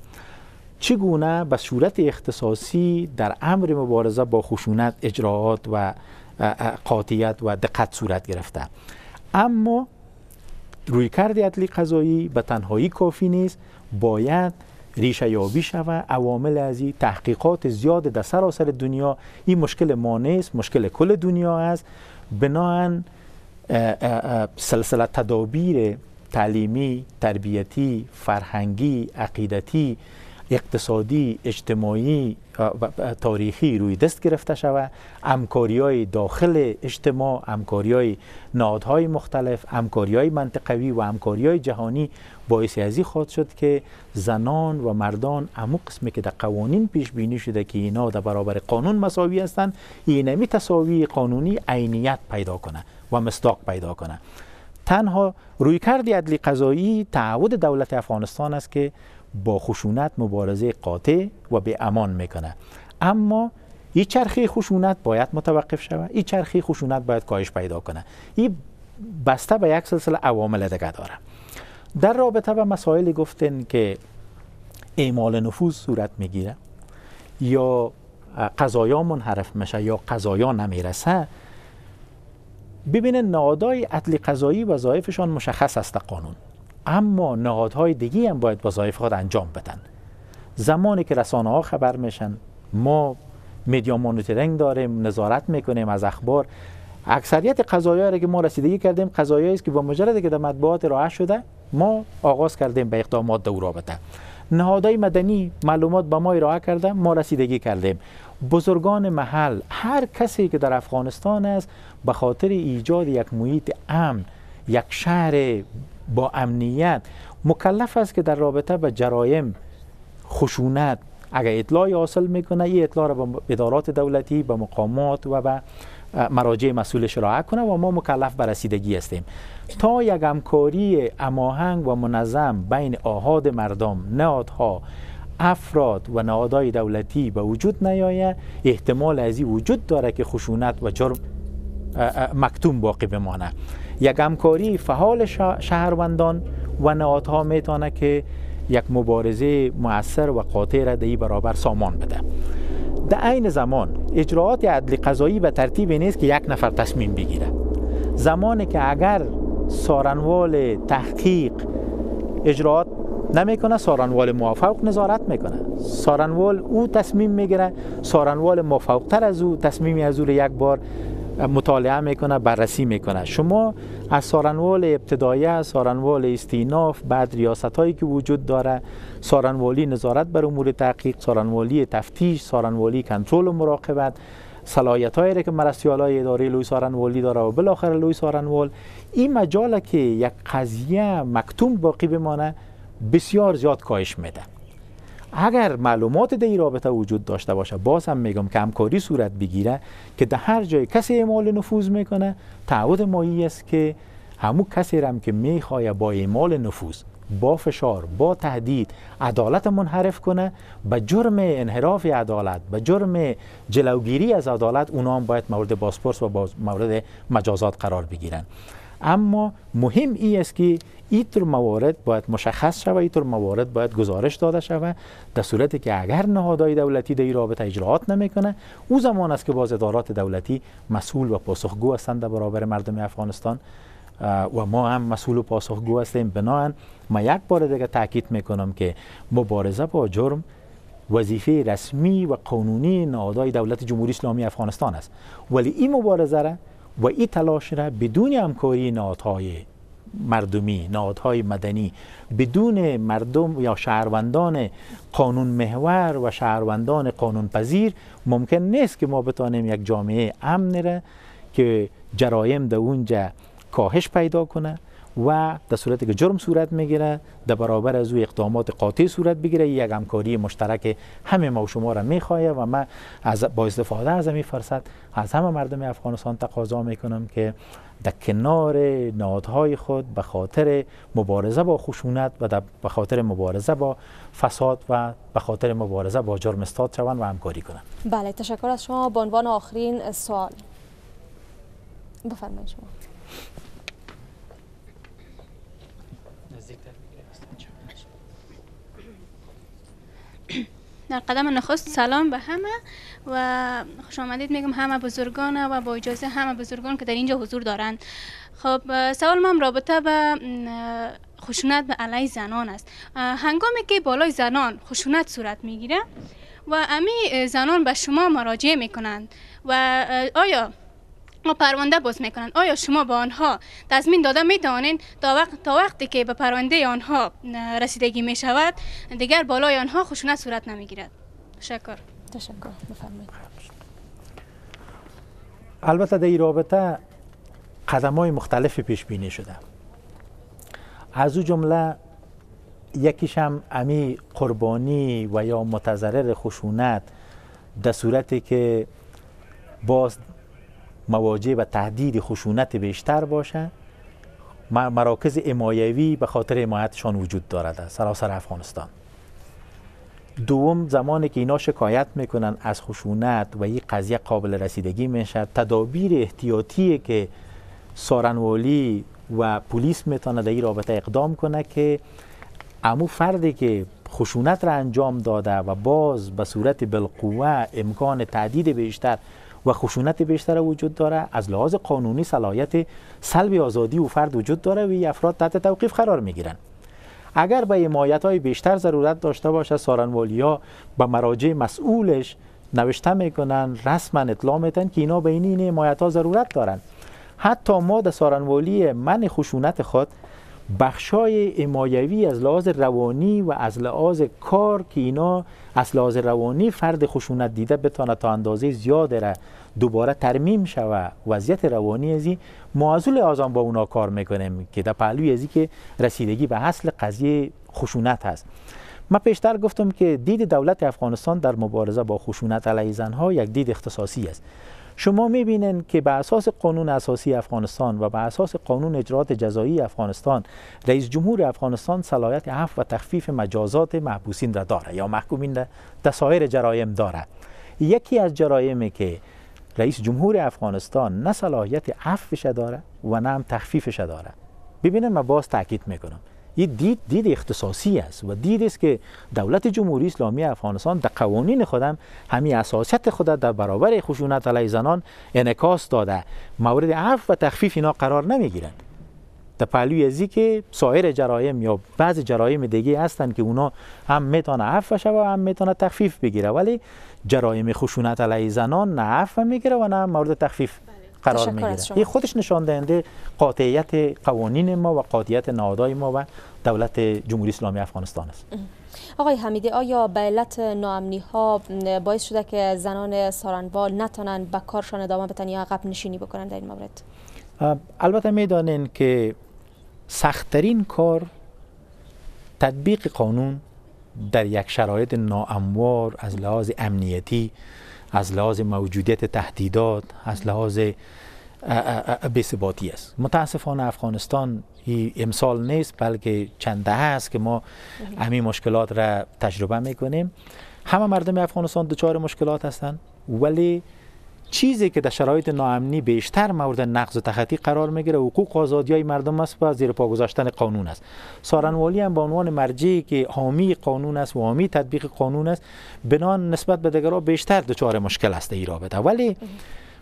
چگونه به صورت اختصاصی در امر مبارزه با خشونت اجراعات و قاطعیت و دقت صورت گرفته. اما روی کردی عدلی قضایی به تنهایی کافی نیست، باید ریشه یابی شود، عوامل از این تحقیقات زیاد در سراسر دنیا. این مشکل ما نیست، مشکل کل دنیا است. بناهن سلسله تدابیر تعلیمی، تربیتی، فرهنگی، عقیدتی، اقتصادی، اجتماعی و تاریخی روی دست گرفته شود. همکاری های داخل اجتماع، همکاری های نهادهای مختلف، همکاری های منطقوی و همکاری های جهانی باعث از این خواهد شد که زنان و مردان همون قسمی که در قوانین پیش بینی شده که اینا در برابر قانون مساوی هستند، اینمی تساوی قانونی عینیت پیدا کنه و مصداق پیدا کنه. تنها روی کردی عدلی قضایی تعهد دولت افغانستان است که با خشونت مبارزه قاطع و به امان میکنه. اما این چرخه خشونت باید متوقف شود، این چرخه خشونت باید کاهش پیدا کنه. این بسته به یک سلسله عوامل دیگه داره. در رابطه با مسائل گفتن که اعمال نفوذ صورت میگیره یا قضایا منحرف میشه یا قضایا نمیرسه، ببینن نهادهای عدلی قضایی وظایفشان مشخص است قانون، اما نهادهای دیگه هم باید وظایف خود انجام بدن. زمانی که رسانه ها خبر میشن، ما میدیا مانیتورینگ داریم، نظارت میکنیم از اخبار. اکثریت قضایا را که ما رسیدگی کردیم قضایایی است که با مجرد که در مطبوعات راه شده ما آغاز کردیم به اقدامات در رابطه. نهادهای مدنی معلومات به ما ارائه کرده، ما رسیدگی کردیم. بزرگان محل، هر کسی که در افغانستان است به خاطر ایجاد یک محیط امن، یک شهر با امنیت، مکلف است که در رابطه با جرایم خشونت اگر اطلاعی حاصل میکنه، این اطلاع را به ادارات دولتی، به مقامات و به مراجع مسئولش ارائه کنه و ما مکلف به رسیدگی هستیم. تا یک همکاری هماهنگ و منظم بین آحاد مردم، نهادها، افراد و نهادهای دولتی به وجود نیاید، احتمال از این وجود داره که خشونت و جرم مکتوم باقی بمانه. یک همکاری فعال شهروندان و نهادها میتونه که یک مبارزه مؤثر و قاطع را در برابر سامان بده. در عین زمان اجراعات عدلی قضایی به ترتیبی نیست که یک نفر تصمیم بگیره. زمانی که اگر سارنوال تحقیق اجراعات نمیکنه، سارنوال موافق نظارت میکنه. سارنوال او تصمیم میگیره، سارنوال موافقتر از او تصمیمی از او یک بار مطالعه میکنه، بررسی میکنه. شما از سارنوال ابتدایه، سارنوال استیناف، بعد ریاست هایی که وجود داره، سارنوالی نظارت بر امور تحقیق، سارنوالی تفتیش، سارنوالی کنترل و مراقبت، صلاحیت هایی که مرستیال های اداره لوی سارنوالی داره و بالاخره لوی سارنوال، این مجاله که یک قضیه مکتوم باقی بمانه بسیار زیاد کاهش میده. اگر معلومات در این رابطه وجود داشته باشه، باز هم میگم که همکاری صورت بگیره که در هر جای کسی اعمال نفوذ میکنه، تعهد ما این است که همون کسی را هم که میخواه با اعمال نفوذ، با فشار، با تهدید عدالت منحرف کنه، به جرم انحراف عدالت، به جرم جلوگیری از عدالت، اونا هم باید مورد بازپرس و باز مورد مجازات قرار بگیرن. اما مهم این است که اینطور موارد باید مشخص شود، اینطور موارد باید گزارش داده شود. در صورتی که اگر نهادهای دولتی در این رابطه اجراعات نمیکنه، او زمان است که باز ادارات دولتی مسئول و پاسخگو هستند در برابر مردم افغانستان و ما هم مسئول و پاسخگو هستیم. بنابراین ما یک بار دیگه تاکید میکنم که مبارزه با جرم وظیفه رسمی و قانونی نهادهای دولت جمهوری اسلامی افغانستان است، ولی این مبارزه را و این تلاش را بدون همکاری نهادهای مردمی، نهادهای مدنی، بدون مردم یا شهروندان قانون محور و شهروندان قانون پذیر ممکن نیست که ما بتانیم یک جامعه امن را که جرایم در اونجا کاهش پیدا کنه و در صورتی که جرم صورت میگیره در برابر از او اقدامات قاطع صورت بگیره. یک همکاری مشترک همه ما و شما را میخواه و من از با استفاده از این فرصت از همه مردم افغانستان تقاضا میکنم که در کنار نهادهای خود به خاطر مبارزه با خشونت و به خاطر مبارزه با فساد و به خاطر مبارزه با جرم استاد شوند و همکاری کنند. بله تشکر از شما. به عنوان آخرین سوال بفرمایید شما. در قدم نخست سلام به همه و خوش آمدید میگم همه بزرگان و با اجازه همه بزرگان که در اینجا حضور دارند. خب سوال من رابطه به خشونت به علیه زنان است. هنگامی که بالای زنان خشونت صورت میگیره و امی زنان به شما مراجعه میکنند و آیا و پرونده باز میکنند، آیا شما به آنها تضمین داده میتوانید تا وقت تا وقتی که به پرونده آنها رسیدگی میشود دیگر بالای آنها خشونت صورت نمیگیرد؟ تشکر. تشکر. بفرمایید. البته در این رابطه قدم های مختلفی پیش بینی شده، از او جمله یکیش هم امی قربانی و یا متضرر خشونت در صورتی که باز مواجه به تهدید خشونت بیشتر باشه، مراکز حمایوی به خاطر حمایتشان وجود دارد سراسر افغانستان. دوم، زمانی که اینا شکایت میکنن از خشونت و این قضیه قابل رسیدگی میشه، تدابیر احتیاطی که سارنوالی و پلیس میتونه در این رابطه اقدام کنه که امو فردی که خشونت را انجام داده و باز به صورت بالقوه امکان تهدید بیشتر و خشونت بیشتر وجود داره، از لحاظ قانونی صلاحیت سلب آزادی و فرد وجود داره و این افراد تحت توقیف قرار می گیرن. اگر به حمایت های بیشتر ضرورت داشته باشه، سارنوالی ها به مراجع مسئولش نوشته میکنن، رسما اطلاع میتن که اینا به این این حمایت ها ضرورت دارن. حتی ما در سارنوالی من خشونت خود بخشای حمایوی از لحاظ روانی و از لحاظ کار که اینا از لحاظ روانی فرد خشونت دیده بتانه تا اندازه زیاد را دوباره ترمیم شوه وضعیت روانی ازی معزول آزان با اونا کار میکنیم که در پهلوی ازی که رسیدگی به اصل قضیه خشونت هست. من پیشتر گفتم که دید دولت افغانستان در مبارزه با خشونت علیه زنها یک دید اختصاصی است. شما میبینین که به اساس قانون اساسی افغانستان و به اساس قانون اجرات جزایی افغانستان، رئیس جمهور افغانستان صلاحیت عفو و تخفیف مجازات محبوسین را داره یا محکومین را در سایر جرایم داره. یکی از جرایمی که رئیس جمهور افغانستان نه صلاحیت عفوش داره و نه هم تخفیفش داره. ببینید من باز تاکید میکنم، این دید دید اختصاصی است و دید است که دولت جمهوری اسلامی افغانستان در قوانین خودم همین اساسیت خود در برابر خشونت علیه زنان انعکاس داده. مورد عفو و تخفیف اینا قرار نمیگیرند. در پهلوی ازی که سایر جرایم یا بعض جرایم دیگه هستند که اونا هم میتونه عفو شوه و هم میتونه تخفیف بگیره، ولی جرایم خشونت علیه زنان نه عفو میگیره و نه مورد تخفیف قرار میگیره. این خودش نشان دهنده قاطعیت قوانین ما و قاطعیت نهادهای ما و دولت جمهوری اسلامی افغانستان است. آقای حمیدی، آیا به علت ناامنی ها باعث شده که زنان سارنوال نتونن به کارشان ادامه بدن یا عقب نشینی بکنن در این مورد؟ البته میدانین که سختترین کار تطبیق قانون در یک شرایط نااموار از لحاظ امنیتی، از لحاظ موجودیت تهدیدات، از لحاظ بی‌ثباتی است. متاسفانه افغانستان امسال نیست بلکه چند دهه است که ما همین مشکلات را تجربه میکنیم. همه مردم افغانستان دچار مشکلات هستند، ولی چیزی که در شرایط ناامنی بیشتر مورد نقض و تخطی قرار میگیره حقوق و آزادی‌های مردم است و زیر پا گذاشتن قانون است. سارنوالی هم به عنوان مرجعی که حامی قانون است و حامی تطبیق قانون است، بنان نسبت به دیگران بیشتر دچار مشکل است این رابطه. ولی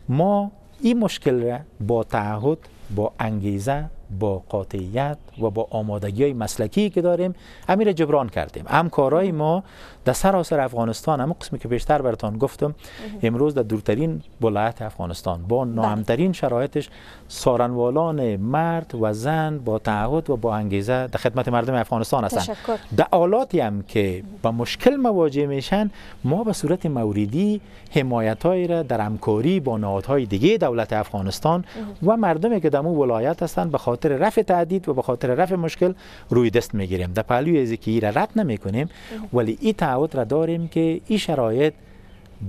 ما این مشکل را با تعهد، با انگیزه، با قاطعیت و با آمادگی‌های مسلکی که داریم امیر جبران کردیم. همکارای ما در سراسر افغانستان، هم قسمی که بیشتر براتون گفتم، امروز در دورترین ولایت افغانستان با ناامن‌ترین شرایطش سارنوالان مرد و زن با تعهد و با انگیزه در خدمت مردم افغانستان هستند. در آلاتی هم که با مشکل مواجه میشن، ما به صورت موردی حمایت‌هایی را در همکاری با نهادهای دیگه دولت افغانستان و مردمی که در اون ولایت هستند به خاطر رفع تهدید و به خاطر رفع مشکل روی دست میگیریم. در پهلوی ازیکی را رد نمی کنیم، ولی این تعهد را داریم که این شرایط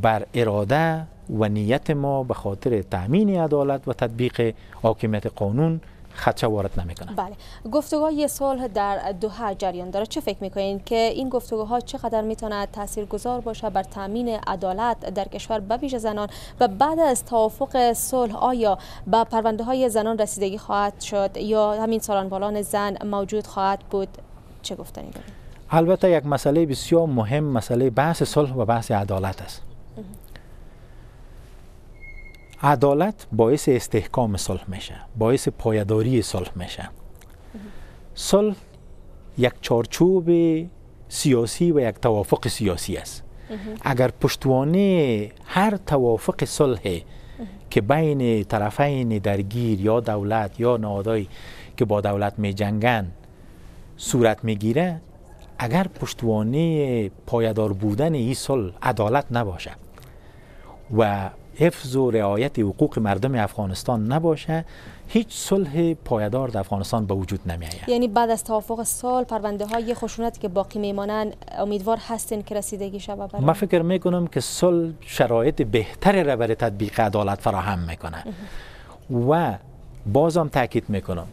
بر اراده و نیت ما به خاطر تامین عدالت و تطبیق حاکمیت قانون خدشه وارد نمیکنه. بله، گفتگوهای صلح در دوحه جریان داره، چه فکر میکنین که این گفتگوها چقدر میتونه تاثیرگذار باشه بر تامین عدالت در کشور به ویژه زنان و بعد از توافق صلح آیا به پرونده های زنان رسیدگی خواهد شد یا همین سالانبالان زن موجود خواهد بود؟ چه گفتنی دارید؟ البته یک مسئله بسیار مهم مسئله بحث صلح و بحث عدالت است. عدالت باعث استحکام صلح میشه، باعث پایداری صلح میشه. صلح یک چارچوب سیاسی و یک توافق سیاسی است. اگر پشتوانه هر توافق صلح که بین طرفین درگیر یا دولت یا نهادهایی که با دولت می جنگن صورت میگیره، اگر پشتوانه پایدار بودن این صلح عدالت نباشه و حفظ و رعایت حقوق مردم افغانستان نباشه، هیچ صلح پایدار در افغانستان به وجود نمی آید. یعنی بعد از توافق صلح پرونده های خشونت که باقی میمانند امیدوار هستین که رسیدگی شود؟ برای من فکر می کنم که صلح شرایط بهتری را برای تطبیق عدالت فراهم میکنه و بازم تاکید میکنم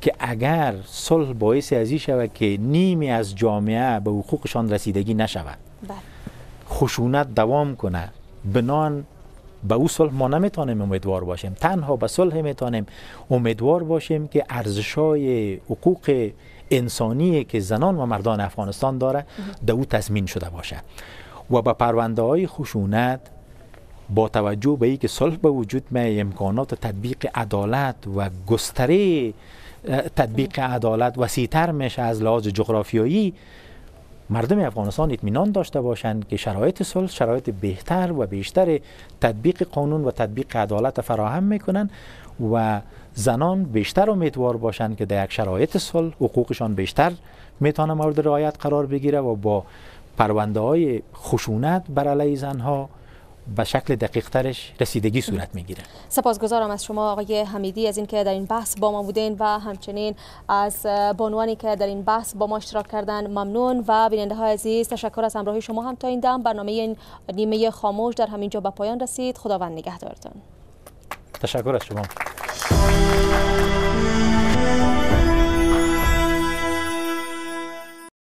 که اگر صلح باعث از این شود که نیمی از جامعه به حقوقشان رسیدگی نشود، بله، خشونت دوام کنه، بنان به او صلح ما نمیتونیم امیدوار باشیم. تنها به صلح میتونیم امیدوار باشیم که ارزش‌های حقوق انسانی که زنان و مردان افغانستان داره در او تضمین شده باشه. و به پرونده های خشونت با توجه به اینکه صلح به وجود میاد، امکانات تطبیق عدالت و گستره تطبیق عدالت وسیع‌تر میشه از لحاظ جغرافیایی، مردم افغانستان اطمینان داشته باشند که شرایط صلح شرایط بهتر و بیشتر تطبیق قانون و تطبیق عدالت فراهم میکنند و زنان بیشتر امیدوار باشند که در یک شرایط صلح حقوقشان بیشتر میتونه مورد رعایت قرار بگیره و با پرونده های خشونت بر علیه زنها به شکل دقیق ترش رسیدگی صورت میگیره. سپاسگزارم از شما آقای حمیدی از اینکه در این بحث با ما بودین و همچنین از بانوانی که در این بحث با ما اشتراک کردن ممنون. و بیننده های عزیز تشکر از همراهی شما هم تا این دم. برنامه این نیمه خاموش در همین جا به پایان رسید. خداوند نگهدارتان. تشکر از شما.